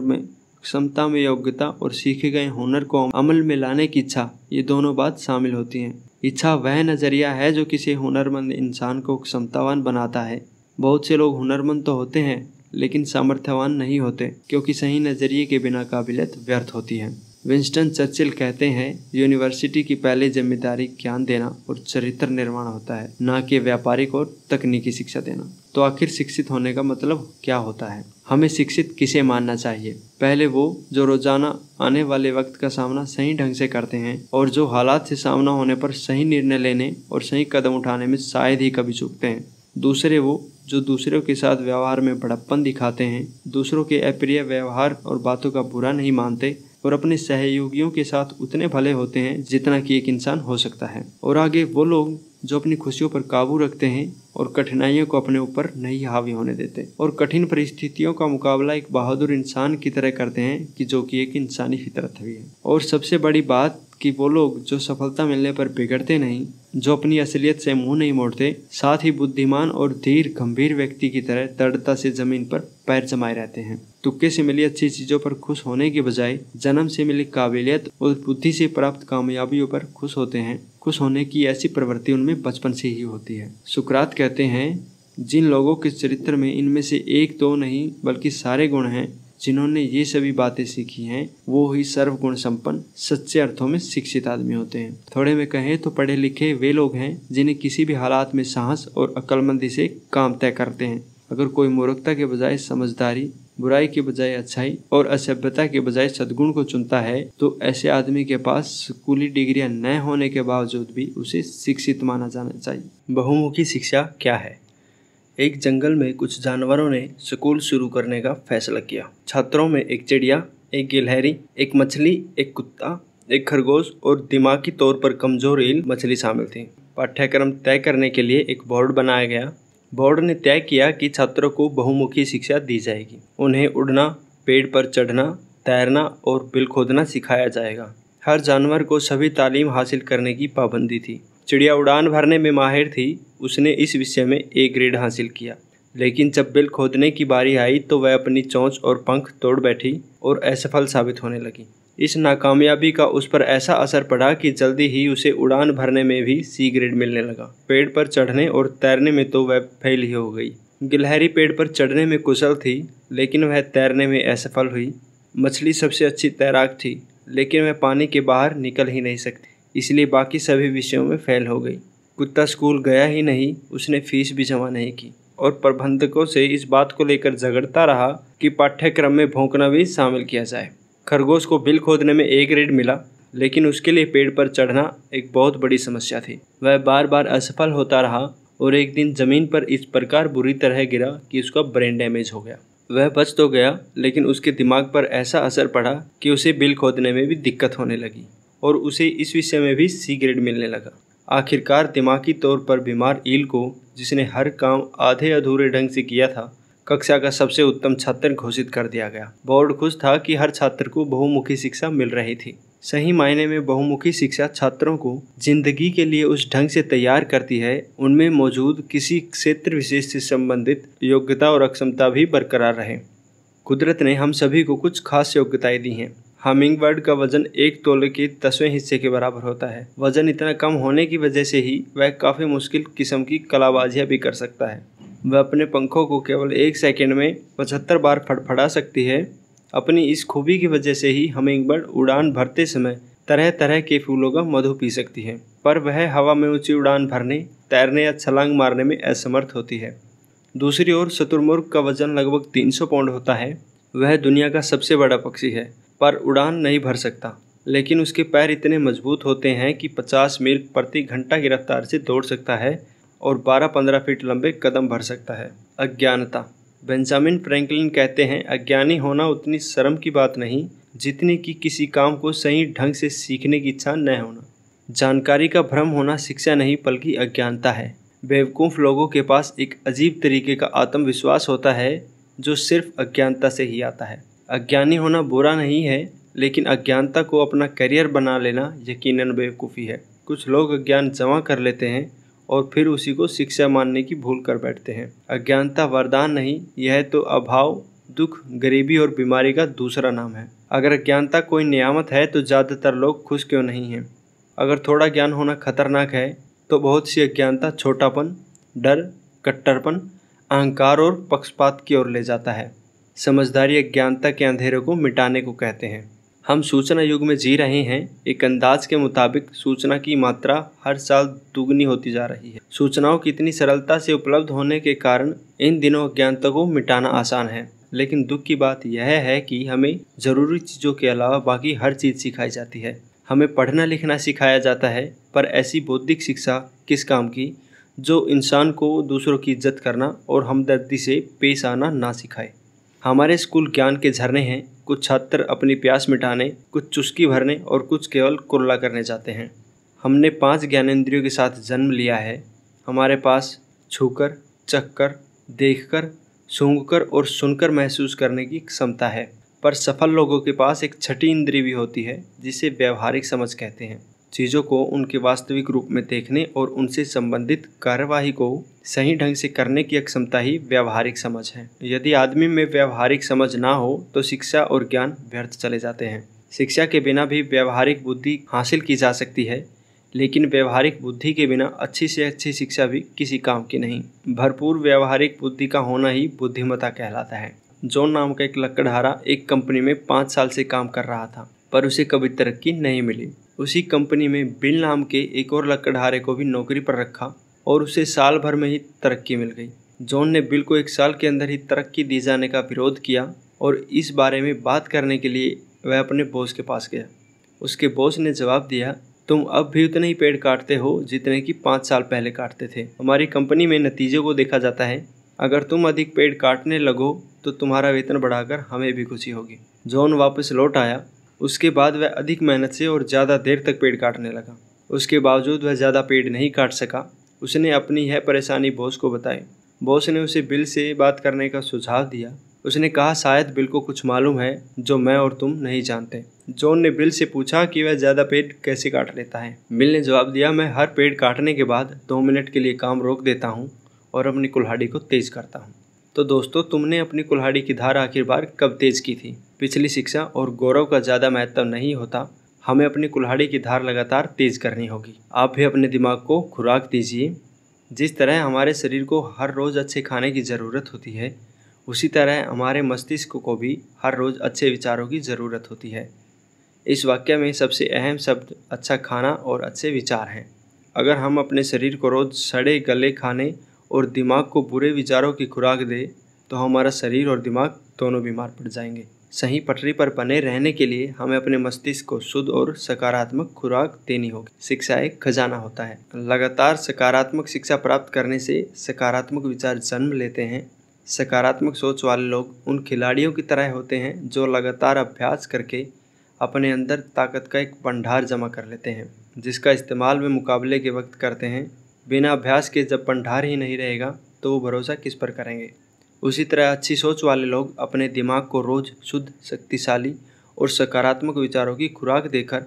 में को अमल में लाने की इच्छा, ये दोनों बात शामिल होती हैं। इच्छा वह नज़रिया है जो किसी हुनरमंद इंसान को क्षमतावान बनाता है। बहुत से लोग हुनरमंद तो होते हैं लेकिन सामर्थ्यवान नहीं होते, क्योंकि सही नज़रिए के बिना काबिलियत व्यर्थ होती है। विंस्टन चर्चिल कहते हैं, यूनिवर्सिटी की पहली जिम्मेदारी ज्ञान देना और चरित्र निर्माण होता है, ना कि व्यापारिक और तकनीकी शिक्षा देना। तो आखिर शिक्षित होने का मतलब क्या होता है? हमें शिक्षित किसे मानना चाहिए? पहले वो जो रोजाना आने वाले वक्त का सामना सही ढंग से करते हैं और जो हालात से सामना होने पर सही निर्णय लेने और सही कदम उठाने में शायद ही कभी चूकते हैं। दूसरे वो जो दूसरों के साथ व्यवहार में बड़प्पन दिखाते हैं, दूसरों के अप्रिय व्यवहार और बातों का बुरा नहीं मानते और अपने सहयोगियों के साथ उतने भले होते हैं जितना कि एक इंसान हो सकता है। और आगे वो लोग जो अपनी खुशियों पर काबू रखते हैं और कठिनाइयों को अपने ऊपर नहीं हावी होने देते और कठिन परिस्थितियों का मुकाबला एक बहादुर इंसान की तरह करते हैं, कि जो कि एक इंसानी फितरत भी है। और सबसे बड़ी बात कि वो लोग जो सफलता मिलने पर बिगड़ते नहीं, जो अपनी असलियत से मुंह नहीं मोड़ते, साथ ही बुद्धिमान और धीर गंभीर व्यक्ति की तरह दृढ़ता से जमीन पर पैर जमाए रहते हैं। तुक्के से मिली अच्छी चीज़ों पर खुश होने के बजाय जन्म से मिली काबिलियत और बुद्धि से प्राप्त कामयाबियों पर खुश होते हैं। खुश होने की ऐसी प्रवृत्ति उनमें बचपन से ही होती है। सुकरात कहते हैं, जिन लोगों के चरित्र में इनमें से एक दो नहीं बल्कि सारे गुण हैं, जिन्होंने ये सभी बातें सीखी हैं, वो ही सर्वगुण संपन्न सच्चे अर्थों में शिक्षित आदमी होते हैं। थोड़े में कहें तो पढ़े लिखे वे लोग हैं जिन्हें किसी भी हालात में साहस और अक्लमंदी से काम तय करते हैं। अगर कोई मूर्खता के बजाय समझदारी, बुराई के बजाय अच्छाई और असभ्यता के बजाय सद्गुण को चुनता है, तो ऐसे आदमी के पास स्कूली डिग्रियां न होने के बावजूद भी उसे शिक्षित माना जाना चाहिए। बहुमुखी शिक्षा क्या है? एक जंगल में कुछ जानवरों ने स्कूल शुरू करने का फैसला किया। छात्रों में एक चिड़िया, एक गिलहरी, एक मछली, एक कुत्ता, एक खरगोश और दिमागी तौर पर कमजोर ईल मछली शामिल थी। पाठ्यक्रम तय करने के लिए एक बोर्ड बनाया गया। बोर्ड ने तय किया कि छात्रों को बहुमुखी शिक्षा दी जाएगी। उन्हें उड़ना, पेड़ पर चढ़ना, तैरना और बिल खोदना सिखाया जाएगा। हर जानवर को सभी तालीम हासिल करने की पाबंदी थी। चिड़िया उड़ान भरने में माहिर थी, उसने इस विषय में A ग्रेड हासिल किया, लेकिन जब बिल खोदने की बारी आई तो वह अपनी चोंच और पंख तोड़ बैठी और असफल साबित होने लगी। इस नाकामयाबी का उस पर ऐसा असर पड़ा कि जल्दी ही उसे उड़ान भरने में भी C ग्रेड मिलने लगा। पेड़ पर चढ़ने और तैरने में तो वह फेल ही हो गई। गिलहरी पेड़ पर चढ़ने में कुशल थी, लेकिन वह तैरने में असफल हुई। मछली सबसे अच्छी तैराक थी, लेकिन वह पानी के बाहर निकल ही नहीं सकती, इसलिए बाकी सभी विषयों में फेल हो गई। कुत्ता स्कूल गया ही नहीं, उसने फीस भी जमा नहीं की और प्रबंधकों से इस बात को लेकर झगड़ता रहा कि पाठ्यक्रम में भौंकना भी शामिल किया जाए। खरगोश को बिल खोदने में A ग्रेड मिला, लेकिन उसके लिए पेड़ पर चढ़ना एक बहुत बड़ी समस्या थी। वह बार बार असफल होता रहा और एक दिन ज़मीन पर इस प्रकार बुरी तरह गिरा कि उसका ब्रेन डैमेज हो गया। वह बच तो गया, लेकिन उसके दिमाग पर ऐसा असर पड़ा कि उसे बिल खोदने में भी दिक्कत होने लगी और उसे इस विषय में भी C ग्रेड मिलने लगा। आखिरकार दिमागी तौर पर बीमार ईल को, जिसने हर काम आधे अधूरे ढंग से किया था, कक्षा का सबसे उत्तम छात्र घोषित कर दिया गया। बोर्ड खुश था कि हर छात्र को बहुमुखी शिक्षा मिल रही थी। सही मायने में बहुमुखी शिक्षा छात्रों को जिंदगी के लिए उस ढंग से तैयार करती है, उनमें मौजूद किसी क्षेत्र विशेष से संबंधित योग्यता और अक्षमता भी बरकरार रहे। कुदरत ने हम सभी को कुछ खास योग्यताएं दी हैं। हमिंगबर्ड का वजन 1 तोले के 10वें हिस्से के बराबर होता है। वजन इतना कम होने की वजह से ही वह काफ़ी मुश्किल किस्म की कलाबाजियाँ भी कर सकता है। वह अपने पंखों को केवल 1 सेकंड में 75 बार फड़फड़ा सकती है। अपनी इस खूबी की वजह से ही हमिंगबर्ड उड़ान भरते समय तरह तरह के फूलों का मधु पी सकती है, पर वह हवा में ऊंची उड़ान भरने, तैरने या छलांग मारने में असमर्थ होती है। दूसरी ओर शतुरमुर्ग का वजन लगभग 300 पाउंड होता है। वह दुनिया का सबसे बड़ा पक्षी है, पर उड़ान नहीं भर सकता। लेकिन उसके पैर इतने मजबूत होते हैं कि 50 मील प्रति घंटा की रफ्तार से दौड़ सकता है और 12-15 फीट लंबे कदम भर सकता है। अज्ञानता। बेंजामिन फ्रैंकलिन कहते हैं, अज्ञानी होना उतनी शर्म की बात नहीं जितनी कि किसी काम को सही ढंग से सीखने की इच्छा न होना। जानकारी का भ्रम होना शिक्षा नहीं बल्कि अज्ञानता है। बेवकूफ़ लोगों के पास एक अजीब तरीके का आत्मविश्वास होता है जो सिर्फ अज्ञानता से ही आता है। अज्ञानी होना बुरा नहीं है, लेकिन अज्ञानता को अपना करियर बना लेना यकीनन बेवकूफ़ी है। कुछ लोग अज्ञान जमा कर लेते हैं और फिर उसी को शिक्षा मानने की भूल कर बैठते हैं। अज्ञानता वरदान नहीं, यह तो अभाव, दुख, गरीबी और बीमारी का दूसरा नाम है। अगर अज्ञानता कोई नियामत है तो ज़्यादातर लोग खुश क्यों नहीं हैं? अगर थोड़ा ज्ञान होना खतरनाक है तो बहुत सी अज्ञानता छोटापन, डर, कट्टरपन, अहंकार और पक्षपात की ओर ले जाता है। समझदारी अज्ञानता के अंधेरे को मिटाने को कहते हैं। हम सूचना युग में जी रहे हैं। एक अंदाज के मुताबिक सूचना की मात्रा हर साल दुगनी होती जा रही है। सूचनाओं की इतनी सरलता से उपलब्ध होने के कारण इन दिनों अज्ञानता को मिटाना आसान है, लेकिन दुख की बात यह है कि हमें ज़रूरी चीज़ों के अलावा बाकी हर चीज़ सिखाई जाती है। हमें पढ़ना लिखना सिखाया जाता है, पर ऐसी बौद्धिक शिक्षा किस काम की जो इंसान को दूसरों की इज्जत करना और हमदर्दी से पेश आना ना सिखाए। हमारे स्कूल ज्ञान के झरने हैं। कुछ छात्र अपनी प्यास मिटाने, कुछ चुस्की भरने और कुछ केवल कुर्ला करने जाते हैं। हमने 5 ज्ञानेंद्रियों के साथ जन्म लिया है। हमारे पास छूकर, चखकर, देखकर, सूंघकर और सुनकर महसूस करने की क्षमता है, पर सफल लोगों के पास एक छठी इंद्री भी होती है जिसे व्यावहारिक समझ कहते हैं। चीज़ों को उनके वास्तविक रूप में देखने और उनसे संबंधित कार्यवाही को सही ढंग से करने की अक्षमता ही व्यावहारिक समझ है। यदि आदमी में व्यावहारिक समझ ना हो तो शिक्षा और ज्ञान व्यर्थ चले जाते हैं। शिक्षा के बिना भी व्यावहारिक बुद्धि हासिल की जा सकती है, लेकिन व्यावहारिक बुद्धि के बिना अच्छी से अच्छी शिक्षा भी किसी काम की नहीं। भरपूर व्यावहारिक बुद्धि का होना ही बुद्धिमत्ता कहलाता है। जॉन नाम का एक लकड़हारा एक कंपनी में 5 साल से काम कर रहा था, पर उसे कभी तरक्की नहीं मिली। उसी कंपनी में बिल नाम के एक और लकड़हारे को भी नौकरी पर रखा और उसे साल भर में ही तरक्की मिल गई। जॉन ने बिल को 1 साल के अंदर ही तरक्की दिए जाने का विरोध किया और इस बारे में बात करने के लिए वह अपने बॉस के पास गया। उसके बॉस ने जवाब दिया, तुम अब भी उतने ही पेड़ काटते हो जितने कि 5 साल पहले काटते थे। हमारी कंपनी में नतीजे को देखा जाता है। अगर तुम अधिक पेड़ काटने लगो तो तुम्हारा वेतन बढ़ाकर हमें भी खुशी होगी। जॉन वापस लौट आया। उसके बाद वह अधिक मेहनत से और ज़्यादा देर तक पेड़ काटने लगा। उसके बावजूद वह ज़्यादा पेड़ नहीं काट सका। उसने अपनी यह परेशानी बॉस को बताई। बॉस ने उसे बिल से बात करने का सुझाव दिया। उसने कहा, शायद बिल को कुछ मालूम है जो मैं और तुम नहीं जानते। जॉन ने बिल से पूछा कि वह ज़्यादा पेड़ कैसे काट लेता है। बिल ने जवाब दिया, मैं हर पेड़ काटने के बाद 2 मिनट के लिए काम रोक देता हूँ और अपनी कुल्हाड़ी को तेज़ करता हूँ। तो दोस्तों, तुमने अपनी कुल्हाड़ी की धार आखिर बार कब तेज़ की थी? पिछली शिक्षा और गौरव का ज़्यादा महत्व नहीं होता। हमें अपनी कुल्हाड़ी की धार लगातार तेज़ करनी होगी। आप भी अपने दिमाग को खुराक दीजिए। जिस तरह हमारे शरीर को हर रोज़ अच्छे खाने की ज़रूरत होती है, उसी तरह हमारे मस्तिष्क को भी हर रोज़ अच्छे विचारों की ज़रूरत होती है। इस वाक्य में सबसे अहम शब्द अच्छा खाना और अच्छे विचार हैं। अगर हम अपने शरीर को रोज़ सड़े गले खाने और दिमाग को बुरे विचारों की खुराक दे तो हमारा शरीर और दिमाग दोनों बीमार पड़ जाएंगे। सही पटरी पर बने रहने के लिए हमें अपने मस्तिष्क को शुद्ध और सकारात्मक खुराक देनी होगी। शिक्षा एक खजाना होता है। लगातार सकारात्मक शिक्षा प्राप्त करने से सकारात्मक विचार जन्म लेते हैं। सकारात्मक सोच वाले लोग उन खिलाड़ियों की तरह होते हैं जो लगातार अभ्यास करके अपने अंदर ताकत का एक भंडार जमा कर लेते हैं, जिसका इस्तेमाल वे मुकाबले के वक्त करते हैं। बिना अभ्यास के जब भंडार ही नहीं रहेगा तो वो भरोसा किस पर करेंगे? उसी तरह अच्छी सोच वाले लोग अपने दिमाग को रोज़ शुद्ध, शक्तिशाली और सकारात्मक विचारों की खुराक देकर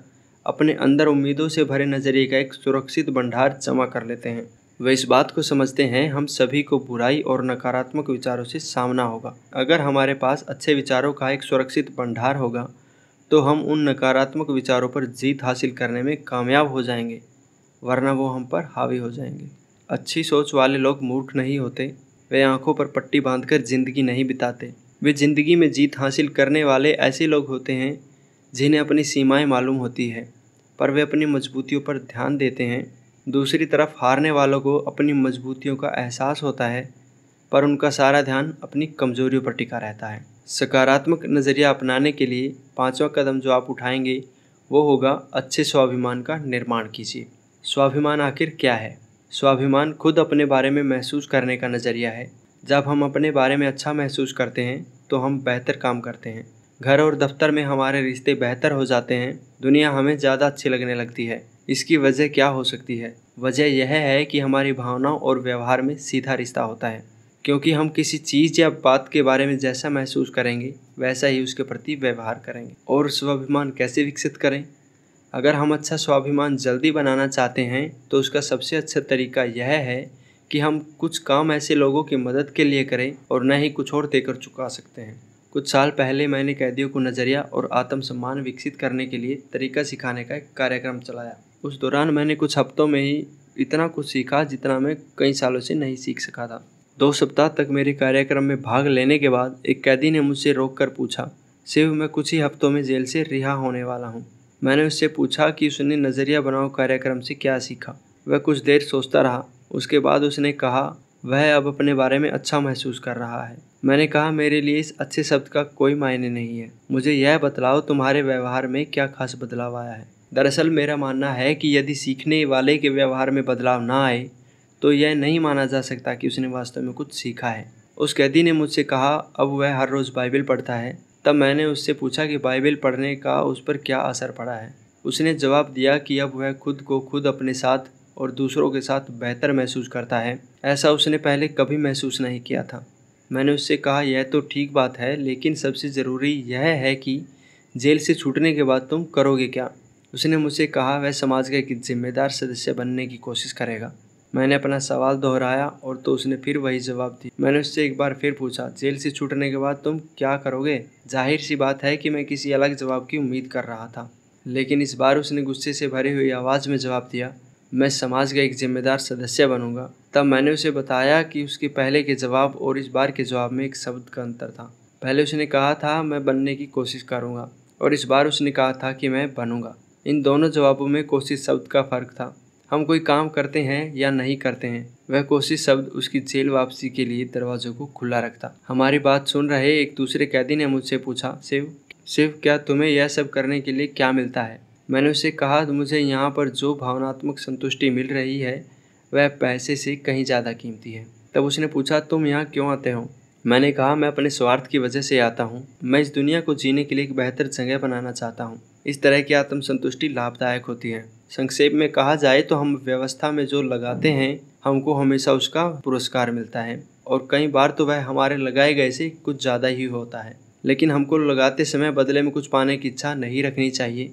अपने अंदर उम्मीदों से भरे नज़रिए का एक सुरक्षित भंडार जमा कर लेते हैं। वे इस बात को समझते हैं, हम सभी को बुराई और नकारात्मक विचारों से सामना होगा। अगर हमारे पास अच्छे विचारों का एक सुरक्षित भंडार होगा तो हम उन नकारात्मक विचारों पर जीत हासिल करने में कामयाब हो जाएंगे, वरना वो हम पर हावी हो जाएंगे। अच्छी सोच वाले लोग मूर्ख नहीं होते। वे आंखों पर पट्टी बांधकर ज़िंदगी नहीं बिताते। वे ज़िंदगी में जीत हासिल करने वाले ऐसे लोग होते हैं जिन्हें अपनी सीमाएं मालूम होती है, पर वे अपनी मजबूतियों पर ध्यान देते हैं। दूसरी तरफ हारने वालों को अपनी मजबूतियों का एहसास होता है, पर उनका सारा ध्यान अपनी कमजोरियों पर टिका रहता है। सकारात्मक नज़रिया अपनाने के लिए 5वां कदम जो आप उठाएंगे वो होगा अच्छे स्वाभिमान का निर्माण कीजिए। स्वाभिमान आखिर क्या है? स्वाभिमान खुद अपने बारे में महसूस करने का नज़रिया है। जब हम अपने बारे में अच्छा महसूस करते हैं तो हम बेहतर काम करते हैं। घर और दफ्तर में हमारे रिश्ते बेहतर हो जाते हैं। दुनिया हमें ज़्यादा अच्छी लगने लगती है। इसकी वजह क्या हो सकती है? वजह यह है कि हमारी भावनाओं और व्यवहार में सीधा रिश्ता होता है, क्योंकि हम किसी चीज़ या बात के बारे में जैसा महसूस करेंगे वैसा ही उसके प्रति व्यवहार करेंगे। और स्वाभिमान कैसे विकसित करें? अगर हम अच्छा स्वाभिमान जल्दी बनाना चाहते हैं तो उसका सबसे अच्छा तरीका यह है कि हम कुछ काम ऐसे लोगों की मदद के लिए करें और न ही कुछ और देकर चुका सकते हैं। कुछ साल पहले मैंने कैदियों को नज़रिया और आत्मसम्मान विकसित करने के लिए तरीका सिखाने का एक कार्यक्रम चलाया। उस दौरान मैंने कुछ हफ्तों में ही इतना कुछ सीखा जितना मैं कई सालों से नहीं सीख सका था। 2 सप्ताह तक मेरे कार्यक्रम में भाग लेने के बाद एक कैदी ने मुझसे रोककर पूछा, शिव, मैं कुछ ही हफ्तों में जेल से रिहा होने वाला हूँ। मैंने उससे पूछा कि उसने नज़रिया बनाओ कार्यक्रम से क्या सीखा। वह कुछ देर सोचता रहा। उसके बाद उसने कहा, वह अब अपने बारे में अच्छा महसूस कर रहा है। मैंने कहा, मेरे लिए इस अच्छे शब्द का कोई मायने नहीं है। मुझे यह बतलाओ तुम्हारे व्यवहार में क्या खास बदलाव आया है। दरअसल मेरा मानना है कि यदि सीखने वाले के व्यवहार में बदलाव ना आए तो यह नहीं माना जा सकता कि उसने वास्तव में कुछ सीखा है। उस कैदी ने मुझसे कहा अब वह हर रोज़ बाइबल पढ़ता है। तब मैंने उससे पूछा कि बाइबल पढ़ने का उस पर क्या असर पड़ा है। उसने जवाब दिया कि अब वह खुद को खुद अपने साथ और दूसरों के साथ बेहतर महसूस करता है। ऐसा उसने पहले कभी महसूस नहीं किया था। मैंने उससे कहा, यह तो ठीक बात है, लेकिन सबसे ज़रूरी यह है कि जेल से छूटने के बाद तुम करोगे क्या। उसने मुझसे कहा, वह समाज का एक जिम्मेदार सदस्य बनने की कोशिश करेगा। मैंने अपना सवाल दोहराया और तो उसने फिर वही जवाब दिया। मैंने उससे एक बार फिर पूछा, जेल से छूटने के बाद तुम क्या करोगे। जाहिर सी बात है कि मैं किसी अलग जवाब की उम्मीद कर रहा था, लेकिन इस बार उसने गुस्से से भरी हुई आवाज़ में जवाब दिया, मैं समाज का एक जिम्मेदार सदस्य बनूंगा। तब मैंने उसे बताया कि उसके पहले के जवाब और इस बार के जवाब में एक शब्द का अंतर था। पहले उसने कहा था मैं बनने की कोशिश करूंगा और इस बार उसने कहा था कि मैं बनूंगा। इन दोनों जवाबों में कोशिश शब्द का फ़र्क था। हम कोई काम करते हैं या नहीं करते हैं, वह कोशिश शब्द उसकी जेल वापसी के लिए दरवाज़ों को खुला रखता। हमारी बात सुन रहे एक दूसरे कैदी ने मुझसे पूछा, शिव, क्या तुम्हें यह सब करने के लिए क्या मिलता है। मैंने उसे कहा, मुझे यहाँ पर जो भावनात्मक संतुष्टि मिल रही है वह पैसे से कहीं ज़्यादा कीमती है। तब उसने पूछा, तुम यहाँ क्यों आते हो। मैंने कहा, मैं अपने स्वार्थ की वजह से आता हूँ। मैं इस दुनिया को जीने के लिए एक बेहतर जगह बनाना चाहता हूँ। इस तरह की आत्मसंतुष्टि लाभदायक होती है। संक्षेप में कहा जाए तो हम व्यवस्था में जो लगाते हैं हमको हमेशा उसका पुरस्कार मिलता है और कई बार तो वह हमारे लगाए गए से कुछ ज़्यादा ही होता है, लेकिन हमको लगाते समय बदले में कुछ पाने की इच्छा नहीं रखनी चाहिए।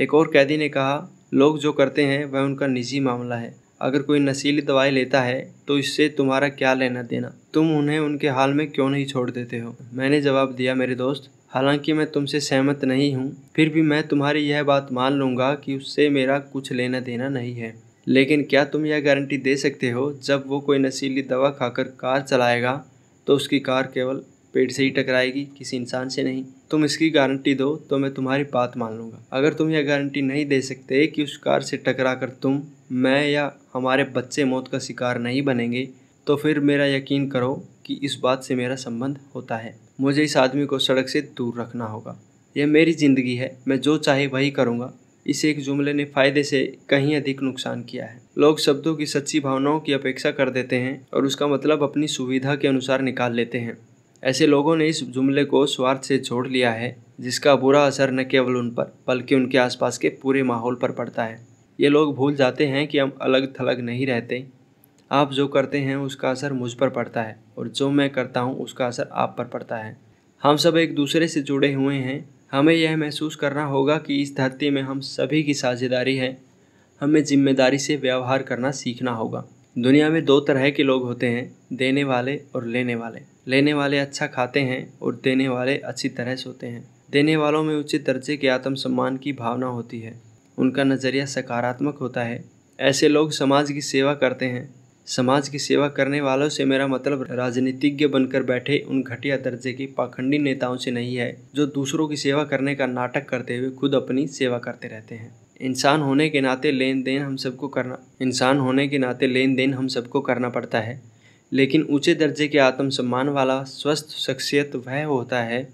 एक और कैदी ने कहा, लोग जो करते हैं वह उनका निजी मामला है। अगर कोई नशीली दवाई लेता है तो इससे तुम्हारा क्या लेना देना, तुम उन्हें उनके हाल में क्यों नहीं छोड़ देते हो। मैंने जवाब दिया, मेरे दोस्त, हालांकि मैं तुमसे सहमत नहीं हूँ, फिर भी मैं तुम्हारी यह बात मान लूँगा कि उससे मेरा कुछ लेना देना नहीं है। लेकिन क्या तुम यह गारंटी दे सकते हो जब वो कोई नशीली दवा खाकर कार चलाएगा तो उसकी कार केवल पेड़ से ही टकराएगी, किसी इंसान से नहीं। तुम इसकी गारंटी दो तो मैं तुम्हारी बात मान लूँगा। अगर तुम यह गारंटी नहीं दे सकते कि उस कार से टकरा कर तुम, मैं या हमारे बच्चे मौत का शिकार नहीं बनेंगे, तो फिर मेरा यकीन करो कि इस बात से मेरा संबंध होता है। मुझे इस आदमी को सड़क से दूर रखना होगा। यह मेरी ज़िंदगी है, मैं जो चाहे वही करूँगा। इस एक जुमले ने फ़ायदे से कहीं अधिक नुकसान किया है। लोग शब्दों की सच्ची भावनाओं की अपेक्षा कर देते हैं और उसका मतलब अपनी सुविधा के अनुसार निकाल लेते हैं। ऐसे लोगों ने इस जुमले को स्वार्थ से जोड़ लिया है, जिसका बुरा असर न केवल उन पर बल्कि उनके आसपास के पूरे माहौल पर पड़ता है। ये लोग भूल जाते हैं कि हम अलग थलग नहीं रहते। आप जो करते हैं उसका असर मुझ पर पड़ता है और जो मैं करता हूँ उसका असर आप पर पड़ता है। हम सब एक दूसरे से जुड़े हुए हैं। हमें यह महसूस करना होगा कि इस धरती में हम सभी की साझेदारी है। हमें जिम्मेदारी से व्यवहार करना सीखना होगा। दुनिया में 2 तरह के लोग होते हैं, देने वाले और लेने वाले। लेने वाले अच्छा खाते हैं और देने वाले अच्छी तरह सोते हैं। देने वालों में उचित दर्जे के आत्मसम्मान की भावना होती है, उनका नज़रिया सकारात्मक होता है। ऐसे लोग समाज की सेवा करते हैं। समाज की सेवा करने वालों से मेरा मतलब राजनीतिज्ञ बनकर बैठे उन घटिया दर्जे के पाखंडी नेताओं से नहीं है जो दूसरों की सेवा करने का नाटक करते हुए खुद अपनी सेवा करते रहते हैं। इंसान होने के नाते लेन देन हम सबको करना पड़ता है, लेकिन ऊंचे दर्जे के आत्मसम्मान वाला स्वस्थ शख्सियत वह होता है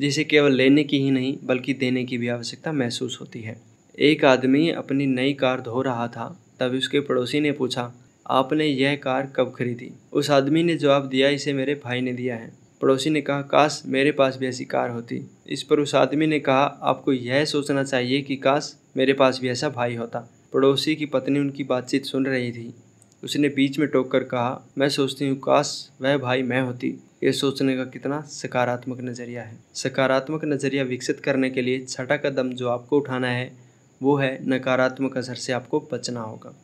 जिसे केवल लेने की ही नहीं बल्कि देने की भी आवश्यकता महसूस होती है। एक आदमी अपनी नई कार धो रहा था, तभी उसके पड़ोसी ने पूछा, आपने यह कार कब खरीदी? उस आदमी ने जवाब दिया, इसे मेरे भाई ने दिया है। पड़ोसी ने कहा, काश मेरे पास भी ऐसी कार होती। इस पर उस आदमी ने कहा, आपको यह सोचना चाहिए कि काश मेरे पास भी ऐसा भाई होता। पड़ोसी की पत्नी उनकी बातचीत सुन रही थी। उसने बीच में टोक कर कहा, मैं सोचती हूँ काश वह भाई मैं होती। यह सोचने का कितना सकारात्मक नज़रिया है। सकारात्मक नज़रिया विकसित करने के लिए छठा कदम जो आपको उठाना है वो है नकारात्मक असर से आपको बचना होगा।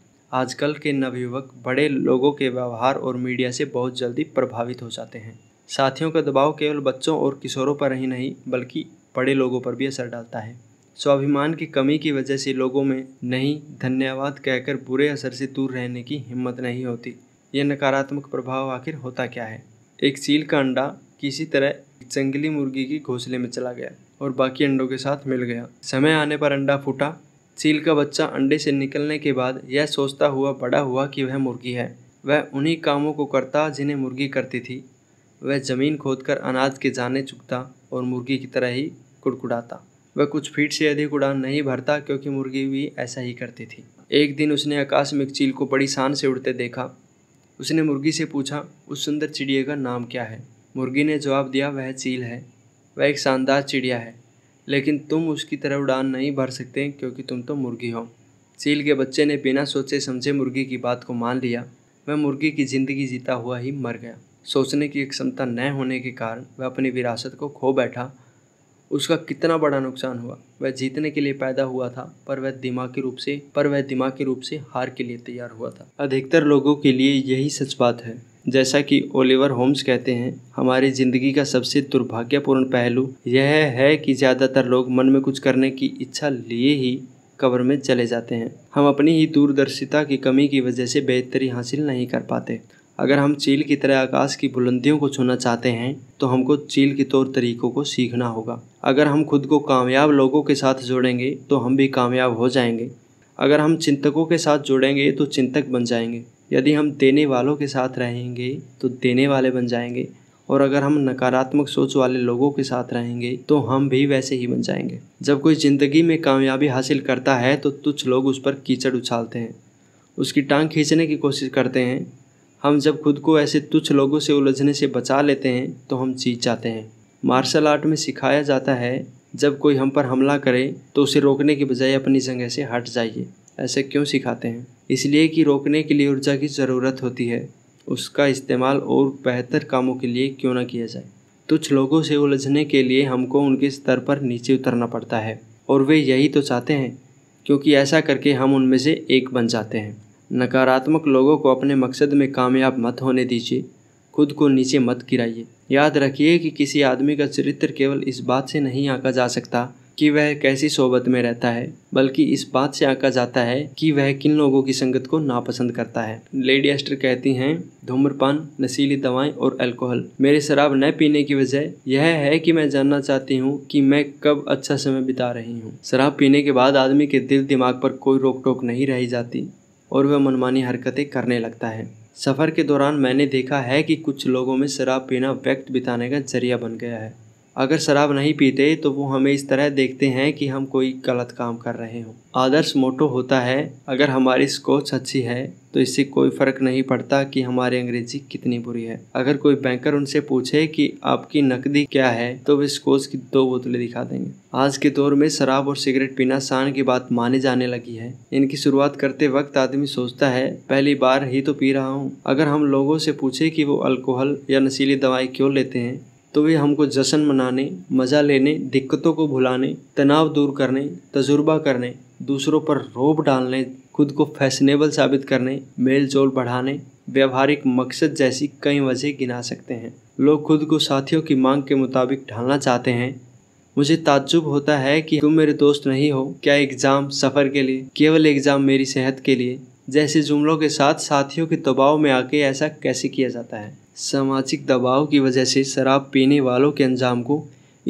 आजकल के नवयुवक बड़े लोगों के व्यवहार और मीडिया से बहुत जल्दी प्रभावित हो जाते हैं। साथियों का दबाव केवल बच्चों और किशोरों पर ही नहीं बल्कि बड़े लोगों पर भी असर डालता है। स्वाभिमान की कमी की वजह से लोगों में नहीं धन्यवाद कहकर बुरे असर से दूर रहने की हिम्मत नहीं होती। यह नकारात्मक प्रभाव आखिर होता क्या है? एक चील का अंडा किसी तरह जंगली मुर्गी की घोंसले में चला गया और बाकी अंडों के साथ मिल गया। समय आने पर अंडा फूटा। चील का बच्चा अंडे से निकलने के बाद यह सोचता हुआ बड़ा हुआ कि वह मुर्गी है। वह उन्हीं कामों को करता जिन्हें मुर्गी करती थी। वह ज़मीन खोदकर अनाज के दाने चुगता और मुर्गी की तरह ही कुड़कुड़ाता। वह कुछ फीट से अधिक उड़ान नहीं भरता क्योंकि मुर्गी भी ऐसा ही करती थी। एक दिन उसने आकाश में एक चील को बड़ी शान से उड़ते देखा। उसने मुर्गी से पूछा, उस सुंदर चिड़िया का नाम क्या है? मुर्गी ने जवाब दिया, वह चील है। वह एक शानदार चिड़िया है, लेकिन तुम उसकी तरह उड़ान नहीं भर सकते क्योंकि तुम तो मुर्गी हो। चील के बच्चे ने बिना सोचे समझे मुर्गी की बात को मान लिया। वह मुर्गी की ज़िंदगी जीता हुआ ही मर गया। सोचने की क्षमता न होने के कारण वह अपनी विरासत को खो बैठा। उसका कितना बड़ा नुकसान हुआ। वह जीतने के लिए पैदा हुआ था पर वह दिमागी रूप से हार के लिए तैयार हुआ था। अधिकतर लोगों के लिए यही सच बात है। जैसा कि ओलिवर होम्स कहते हैं, हमारी ज़िंदगी का सबसे दुर्भाग्यपूर्ण पहलू यह है कि ज़्यादातर लोग मन में कुछ करने की इच्छा लिए ही कब्र में चले जाते हैं। हम अपनी ही दूरदर्शिता की कमी की वजह से बेहतरी हासिल नहीं कर पाते। अगर हम चील की तरह आकाश की बुलंदियों को छूना चाहते हैं तो हमको चील के तौर तरीक़ों को सीखना होगा। अगर हम खुद को कामयाब लोगों के साथ जोड़ेंगे तो हम भी कामयाब हो जाएंगे। अगर हम चिंतकों के साथ जोड़ेंगे तो चिंतक बन जाएंगे। यदि हम देने वालों के साथ रहेंगे तो देने वाले बन जाएंगे। और अगर हम नकारात्मक सोच वाले लोगों के साथ रहेंगे तो हम भी वैसे ही बन जाएंगे। जब कोई ज़िंदगी में कामयाबी हासिल करता है तो तुच्छ लोग उस पर कीचड़ उछालते हैं, उसकी टांग खींचने की कोशिश करते हैं। हम जब खुद को ऐसे तुच्छ लोगों से उलझने से बचा लेते हैं तो हम जीत जाते हैं। मार्शल आर्ट में सिखाया जाता है, जब कोई हम पर हमला करे तो उसे रोकने की बजाय अपनी जगह से हट जाइए। ऐसे क्यों सिखाते हैं? इसलिए कि रोकने के लिए ऊर्जा की ज़रूरत होती है। उसका इस्तेमाल और बेहतर कामों के लिए क्यों ना किया जाए। तुच्छ लोगों से उलझने के लिए हमको उनके स्तर पर नीचे उतरना पड़ता है और वे यही तो चाहते हैं, क्योंकि ऐसा करके हम उनमें से एक बन जाते हैं। नकारात्मक लोगों को अपने मकसद में कामयाब मत होने दीजिए, खुद को नीचे मत गिराइए। याद रखिए कि किसी आदमी का चरित्र केवल इस बात से नहीं आंका जा सकता कि वह कैसी सोबत में रहता है, बल्कि इस बात से आंका जाता है कि वह किन लोगों की संगत को नापसंद करता है। लेडी एस्टर कहती हैं, धूम्रपान, नशीली दवाएं और अल्कोहल। मेरे शराब न पीने की वजह यह है कि मैं जानना चाहती हूँ कि मैं कब अच्छा समय बिता रही हूँ। शराब पीने के बाद आदमी के दिल दिमाग पर कोई रोक टोक नहीं रह जाती और वह मनमानी हरकतें करने लगता है। सफ़र के दौरान मैंने देखा है कि कुछ लोगों में शराब पीना वक्त बिताने का जरिया बन गया है। अगर शराब नहीं पीते तो वो हमें इस तरह देखते हैं कि हम कोई गलत काम कर रहे हों। आदर्श मोटो होता है, अगर हमारी सोच अच्छी है तो इससे कोई फ़र्क नहीं पड़ता कि हमारी अंग्रेजी कितनी बुरी है। अगर कोई बैंकर उनसे पूछे कि आपकी नकदी क्या है तो वे स्कॉच की 2 बोतलें दिखा देंगे। आज के दौर में शराब और सिगरेट पीना शान की बात माने जाने लगी है। इनकी शुरुआत करते वक्त आदमी सोचता है, पहली बार ही तो पी रहा हूँ। अगर हम लोगों से पूछे कि वो अल्कोहल या नशीली दवाएँ क्यों लेते हैं तो वे हमको जश्न मनाने, मज़ा लेने, दिक्कतों को भुलाने, तनाव दूर करने, तजुर्बा करने, दूसरों पर रोब डालने, खुद को फैशनेबल साबित करने, मेल जोल बढ़ाने, व्यावहारिक मकसद जैसी कई वजह गिना सकते हैं। लोग खुद को साथियों की मांग के मुताबिक ढालना चाहते हैं। मुझे ताज्जुब होता है कि तुम मेरे दोस्त नहीं हो, क्या एग्ज़ाम, सफ़र के लिए, केवल एग्ज़ाम मेरी सेहत के लिए जैसे जुमलों के साथ साथियों के दबाव में आके ऐसा कैसे किया जाता है। सामाजिक दबाव की वजह से शराब पीने वालों के अंजाम को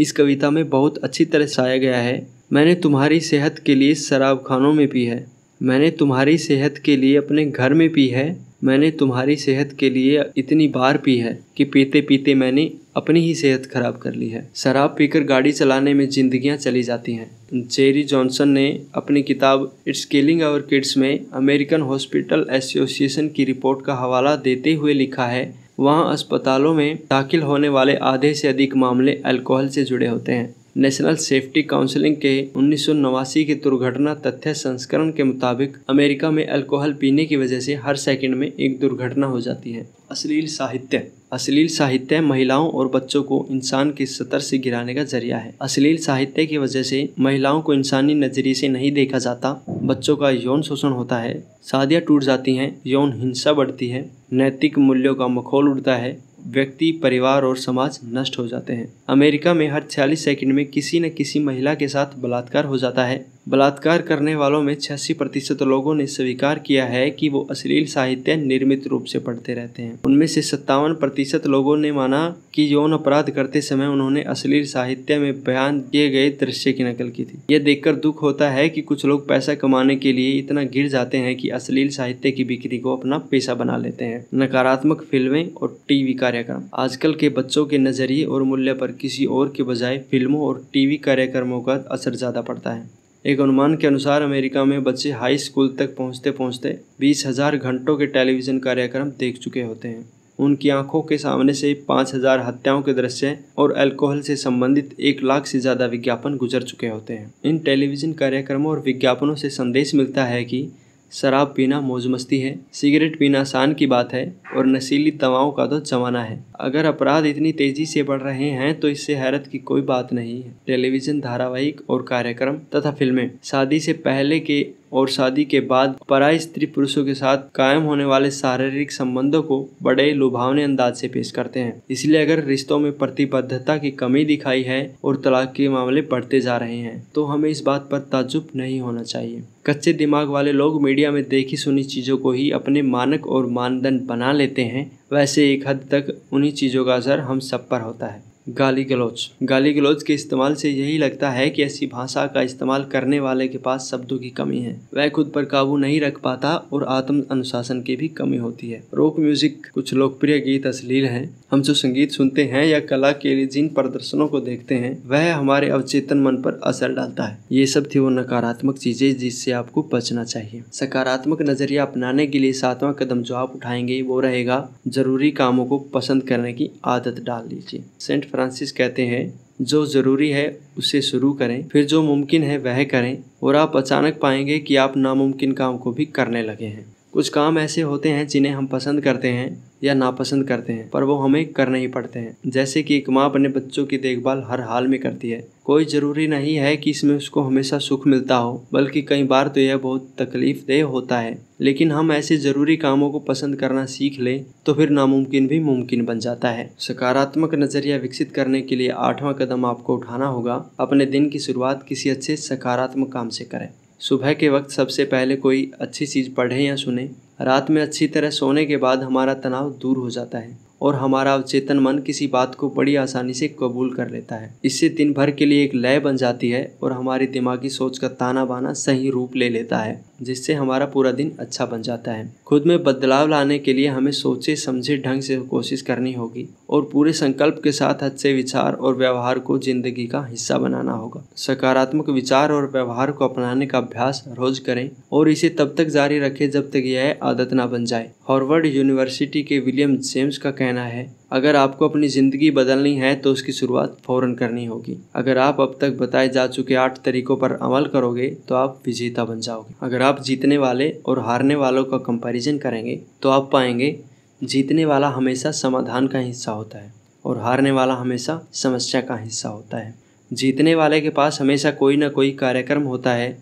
इस कविता में बहुत अच्छी तरह दर्शाया गया है। मैंने तुम्हारी सेहत के लिए शराब खानों में पी है, मैंने तुम्हारी सेहत के लिए अपने घर में पी है, मैंने तुम्हारी सेहत के लिए इतनी बार पी है कि पीते पीते मैंने अपनी ही सेहत खराब कर ली है। शराब पीकर गाड़ी चलाने में जिंदगियां चली जाती हैं। जेरी जॉनसन ने अपनी किताब इट्स किलिंग आवर किड्स में अमेरिकन हॉस्पिटल एसोसिएशन की रिपोर्ट का हवाला देते हुए लिखा है, वहां अस्पतालों में दाखिल होने वाले आधे से अधिक मामले अल्कोहल से जुड़े होते हैं। नेशनल सेफ्टी काउंसिलिंग के 1989 के दुर्घटना तथ्य संस्करण के मुताबिक अमेरिका में अल्कोहल पीने की वजह से हर सेकंड में एक दुर्घटना हो जाती है। अश्लील साहित्य महिलाओं और बच्चों को इंसान के स्तर से गिराने का जरिया है। अश्लील साहित्य की वजह से महिलाओं को इंसानी नजरिए से नहीं देखा जाता, बच्चों का यौन शोषण होता है, शादियां टूट जाती हैं, यौन हिंसा बढ़ती है, नैतिक मूल्यों का मखौल उड़ता है, व्यक्ति, परिवार और समाज नष्ट हो जाते हैं। अमेरिका में हर 46 सेकंड में किसी न किसी महिला के साथ बलात्कार हो जाता है। बलात्कार करने वालों में 86% लोगों ने स्वीकार किया है कि वो अश्लील साहित्य निर्मित रूप से पढ़ते रहते हैं। उनमें से 57% लोगों ने माना कि यौन अपराध करते समय उन्होंने अश्लील साहित्य में बयान किए गए दृश्य की नकल की थी। यह देखकर दुख होता है कि कुछ लोग पैसा कमाने के लिए इतना गिर जाते हैं कि अश्लील साहित्य की बिक्री को अपना पेशा बना लेते हैं। नकारात्मक फिल्में और टीवी कार्यक्रम। आजकल के बच्चों के नजरिए और मूल्य पर किसी और के बजाय फिल्मों और टीवी कार्यक्रमों का असर ज्यादा पड़ता है। एक अनुमान के अनुसार अमेरिका में बच्चे हाई स्कूल तक पहुंचते पहुंचते 20,000 घंटों के टेलीविज़न कार्यक्रम देख चुके होते हैं। उनकी आंखों के सामने से 5,000 हत्याओं के दृश्य और अल्कोहल से संबंधित 1,00,000 से ज़्यादा विज्ञापन गुजर चुके होते हैं। इन टेलीविज़न कार्यक्रमों और विज्ञापनों से संदेश मिलता है कि शराब पीना मौज मस्ती है, सिगरेट पीना आसान की बात है और नशीली दवाओं का तो जमाना है। अगर अपराध इतनी तेजी से बढ़ रहे हैं तो इससे हैरत की कोई बात नहीं है। टेलीविज़न धारावाहिक और कार्यक्रम तथा फिल्में। शादी से पहले के और शादी के बाद पराई स्त्री पुरुषों के साथ कायम होने वाले शारीरिक संबंधों को बड़े लुभावने अंदाज से पेश करते हैं। इसलिए अगर रिश्तों में प्रतिबद्धता की कमी दिखाई है और तलाक के मामले बढ़ते जा रहे हैं तो हमें इस बात पर ताज्जुब नहीं होना चाहिए। कच्चे दिमाग वाले लोग मीडिया में देखी सुनी चीज़ों को ही अपने मानक और मानदंड बना लेते हैं। वैसे एक हद तक उन्हीं चीज़ों का असर हम सब पर होता है। गाली गलौज के इस्तेमाल से यही लगता है कि ऐसी भाषा का इस्तेमाल करने वाले के पास शब्दों की कमी है, वह खुद पर काबू नहीं रख पाता और आत्म अनुशासन की भी कमी होती है। Rock music. कुछ लोकप्रिय गीत अश्लील हैं। हम जो संगीत सुनते हैं या कला के लिए जिन प्रदर्शनों को देखते हैं वह हमारे अवचेतन मन पर असर डालता है। ये सब थी वो नकारात्मक चीजें जिससे आपको बचना चाहिए। सकारात्मक नजरिया अपनाने के लिए 7वां कदम जो आप उठाएंगे वो रहेगा, जरूरी कामों को पसंद करने की आदत डाल लीजिए। सेंट फ्रांसिस कहते हैं, जो ज़रूरी है उसे शुरू करें, फिर जो मुमकिन है वह करें और आप अचानक पाएंगे कि आप नामुमकिन काम को भी करने लगे हैं। कुछ काम ऐसे होते हैं जिन्हें हम पसंद करते हैं या नापसंद करते हैं, पर वो हमें करने ही पड़ते हैं। जैसे कि एक माँ अपने बच्चों की देखभाल हर हाल में करती है। कोई ज़रूरी नहीं है कि इसमें उसको हमेशा सुख मिलता हो, बल्कि कई बार तो यह बहुत तकलीफदेह होता है। लेकिन हम ऐसे ज़रूरी कामों को पसंद करना सीख लें तो फिर नामुमकिन भी मुमकिन बन जाता है। सकारात्मक नज़रिया विकसित करने के लिए 8वां कदम आपको उठाना होगा। अपने दिन की शुरुआत किसी अच्छे सकारात्मक काम से करें। सुबह के वक्त सबसे पहले कोई अच्छी चीज़ पढ़ें या सुनें। रात में अच्छी तरह सोने के बाद हमारा तनाव दूर हो जाता है और हमारा अवचेतन मन किसी बात को बड़ी आसानी से कबूल कर लेता है। इससे दिन भर के लिए एक लय बन जाती है और हमारी दिमागी सोच का ताना बाना सही रूप ले लेता है, जिससे हमारा पूरा दिन अच्छा बन जाता है। खुद में बदलाव लाने के लिए हमें सोचे समझे ढंग से कोशिश करनी होगी और पूरे संकल्प के साथ अच्छे विचार और व्यवहार को जिंदगी का हिस्सा बनाना होगा। सकारात्मक विचार और व्यवहार को अपनाने का अभ्यास रोज करें और इसे तब तक जारी रखें जब तक यह आदत ना बन जाए। हार्वर्ड यूनिवर्सिटी के विलियम जेम्स का कहना है, अगर आपको अपनी ज़िंदगी बदलनी है तो उसकी शुरुआत फौरन करनी होगी। अगर आप अब तक बताए जा चुके 8 तरीकों पर अमल करोगे तो आप विजेता बन जाओगे। अगर आप जीतने वाले और हारने वालों का कंपैरिजन करेंगे तो आप पाएंगे जीतने वाला हमेशा समाधान का हिस्सा होता है और हारने वाला हमेशा समस्या का हिस्सा होता है। जीतने वाले के पास हमेशा कोई ना कोई कार्यक्रम होता है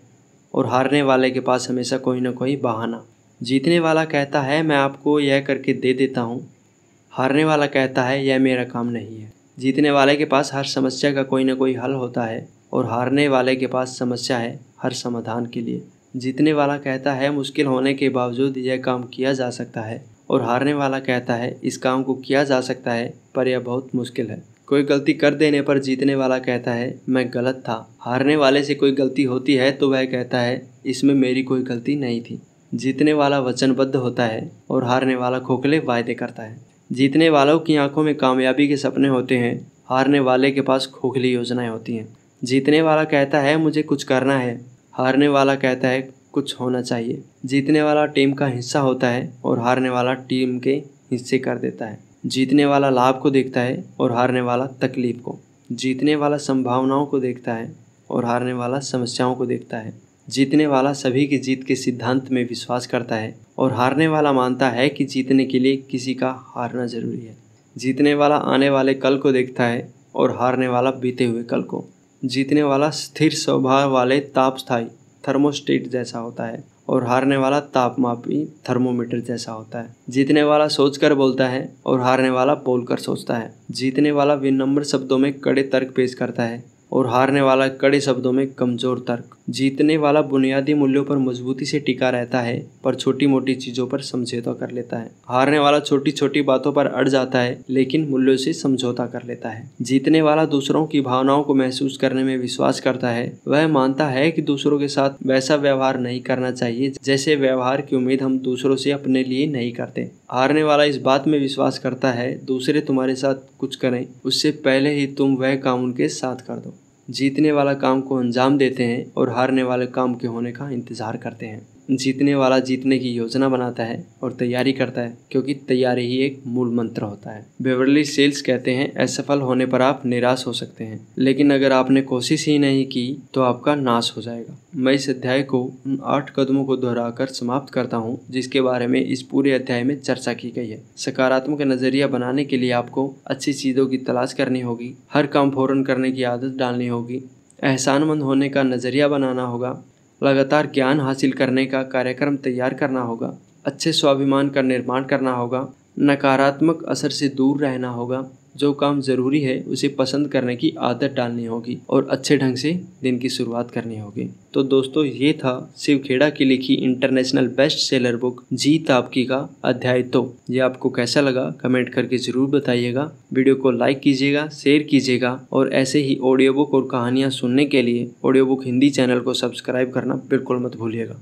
और हारने वाले के पास हमेशा कोई ना कोई बहाना। जीतने वाला कहता है मैं आपको यह करके दे देता हूँ, हारने वाला कहता है यह मेरा काम नहीं है। जीतने वाले के पास हर समस्या का कोई ना कोई हल होता है और हारने वाले के पास समस्या है हर समाधान के लिए। जीतने वाला कहता है मुश्किल होने के बावजूद यह काम किया जा सकता है और हारने वाला कहता है इस काम को किया जा सकता है पर यह बहुत मुश्किल है। कोई गलती कर देने पर जीतने वाला कहता है मैं गलत था। हारने वाले से कोई गलती होती है तो वह कहता है इसमें मेरी कोई गलती नहीं थी। जीतने वाला वचनबद्ध होता है और हारने वाला खोखले वायदे करता है। जीतने वालों की आंखों में कामयाबी के सपने होते हैं, हारने वाले के पास खोखली योजनाएं होती हैं। जीतने वाला कहता है मुझे कुछ करना है, हारने वाला कहता है कुछ होना चाहिए। जीतने वाला टीम का हिस्सा होता है और हारने वाला टीम के हिस्से कर देता है। जीतने वाला लाभ को देखता है और हारने वाला तकलीफ को। जीतने वाला संभावनाओं को देखता है और हारने वाला समस्याओं को देखता है। जीतने वाला सभी की जीत के सिद्धांत में विश्वास करता है और हारने वाला मानता है कि जीतने के लिए किसी का हारना जरूरी है। जीतने वाला आने वाले कल को देखता है और हारने वाला बीते हुए कल को। जीतने वाला स्थिर स्वभाव वाले तापस्थायी थर्मोस्टेट जैसा होता है और हारने वाला तापमापी थर्मोमीटर जैसा होता है। जीतने वाला सोचकर बोलता है और हारने वाला बोलकर सोचता है। जीतने वाला विनम्र शब्दों में कड़े तर्क पेश करता है और हारने वाला कड़े शब्दों में कमजोर तर्क। जीतने वाला बुनियादी मूल्यों पर मजबूती से टिका रहता है पर छोटी मोटी चीज़ों पर समझौता कर लेता है। हारने वाला छोटी छोटी बातों पर अड़ जाता है लेकिन मूल्यों से समझौता कर लेता है। जीतने वाला दूसरों की भावनाओं को महसूस करने में विश्वास करता है। वह मानता है कि दूसरों के साथ वैसा व्यवहार नहीं करना चाहिए जैसे व्यवहार की उम्मीद हम दूसरों से अपने लिए नहीं करते। हारने वाला इस बात में विश्वास करता है दूसरे तुम्हारे साथ कुछ करें उससे पहले ही तुम वह काम उनके साथ कर दो। जीतने वाला काम को अंजाम देते हैं और हारने वाले काम के होने का इंतज़ार करते हैं। जीतने वाला जीतने की योजना बनाता है और तैयारी करता है क्योंकि तैयारी ही एक मूल मंत्र होता है। बेवरली सेल्स कहते हैं असफल होने पर आप निराश हो सकते हैं लेकिन अगर आपने कोशिश ही नहीं की तो आपका नाश हो जाएगा। मैं इस अध्याय को उन 8 कदमों को दोहराकर समाप्त करता हूँ जिसके बारे में इस पूरे अध्याय में चर्चा की गई है। सकारात्मक नजरिया बनाने के लिए आपको अच्छी चीज़ों की तलाश करनी होगी, हर काम फौरन करने की आदत डालनी होगी, एहसानमंद होने का नजरिया बनाना होगा, लगातार ज्ञान हासिल करने का कार्यक्रम तैयार करना होगा, अच्छे स्वाभिमान का निर्माण करना होगा, नकारात्मक असर से दूर रहना होगा, जो काम ज़रूरी है उसे पसंद करने की आदत डालनी होगी और अच्छे ढंग से दिन की शुरुआत करनी होगी। तो दोस्तों, ये था शिव खेड़ा की लिखी international best seller book Jeet Aapki का अध्याय। तो ये आपको कैसा लगा कमेंट करके ज़रूर बताइएगा। वीडियो को लाइक कीजिएगा, शेयर कीजिएगा और ऐसे ही ऑडियो बुक और कहानियाँ सुनने के लिए ऑडियो बुक हिंदी चैनल को सब्सक्राइब करना बिल्कुल मत भूलिएगा।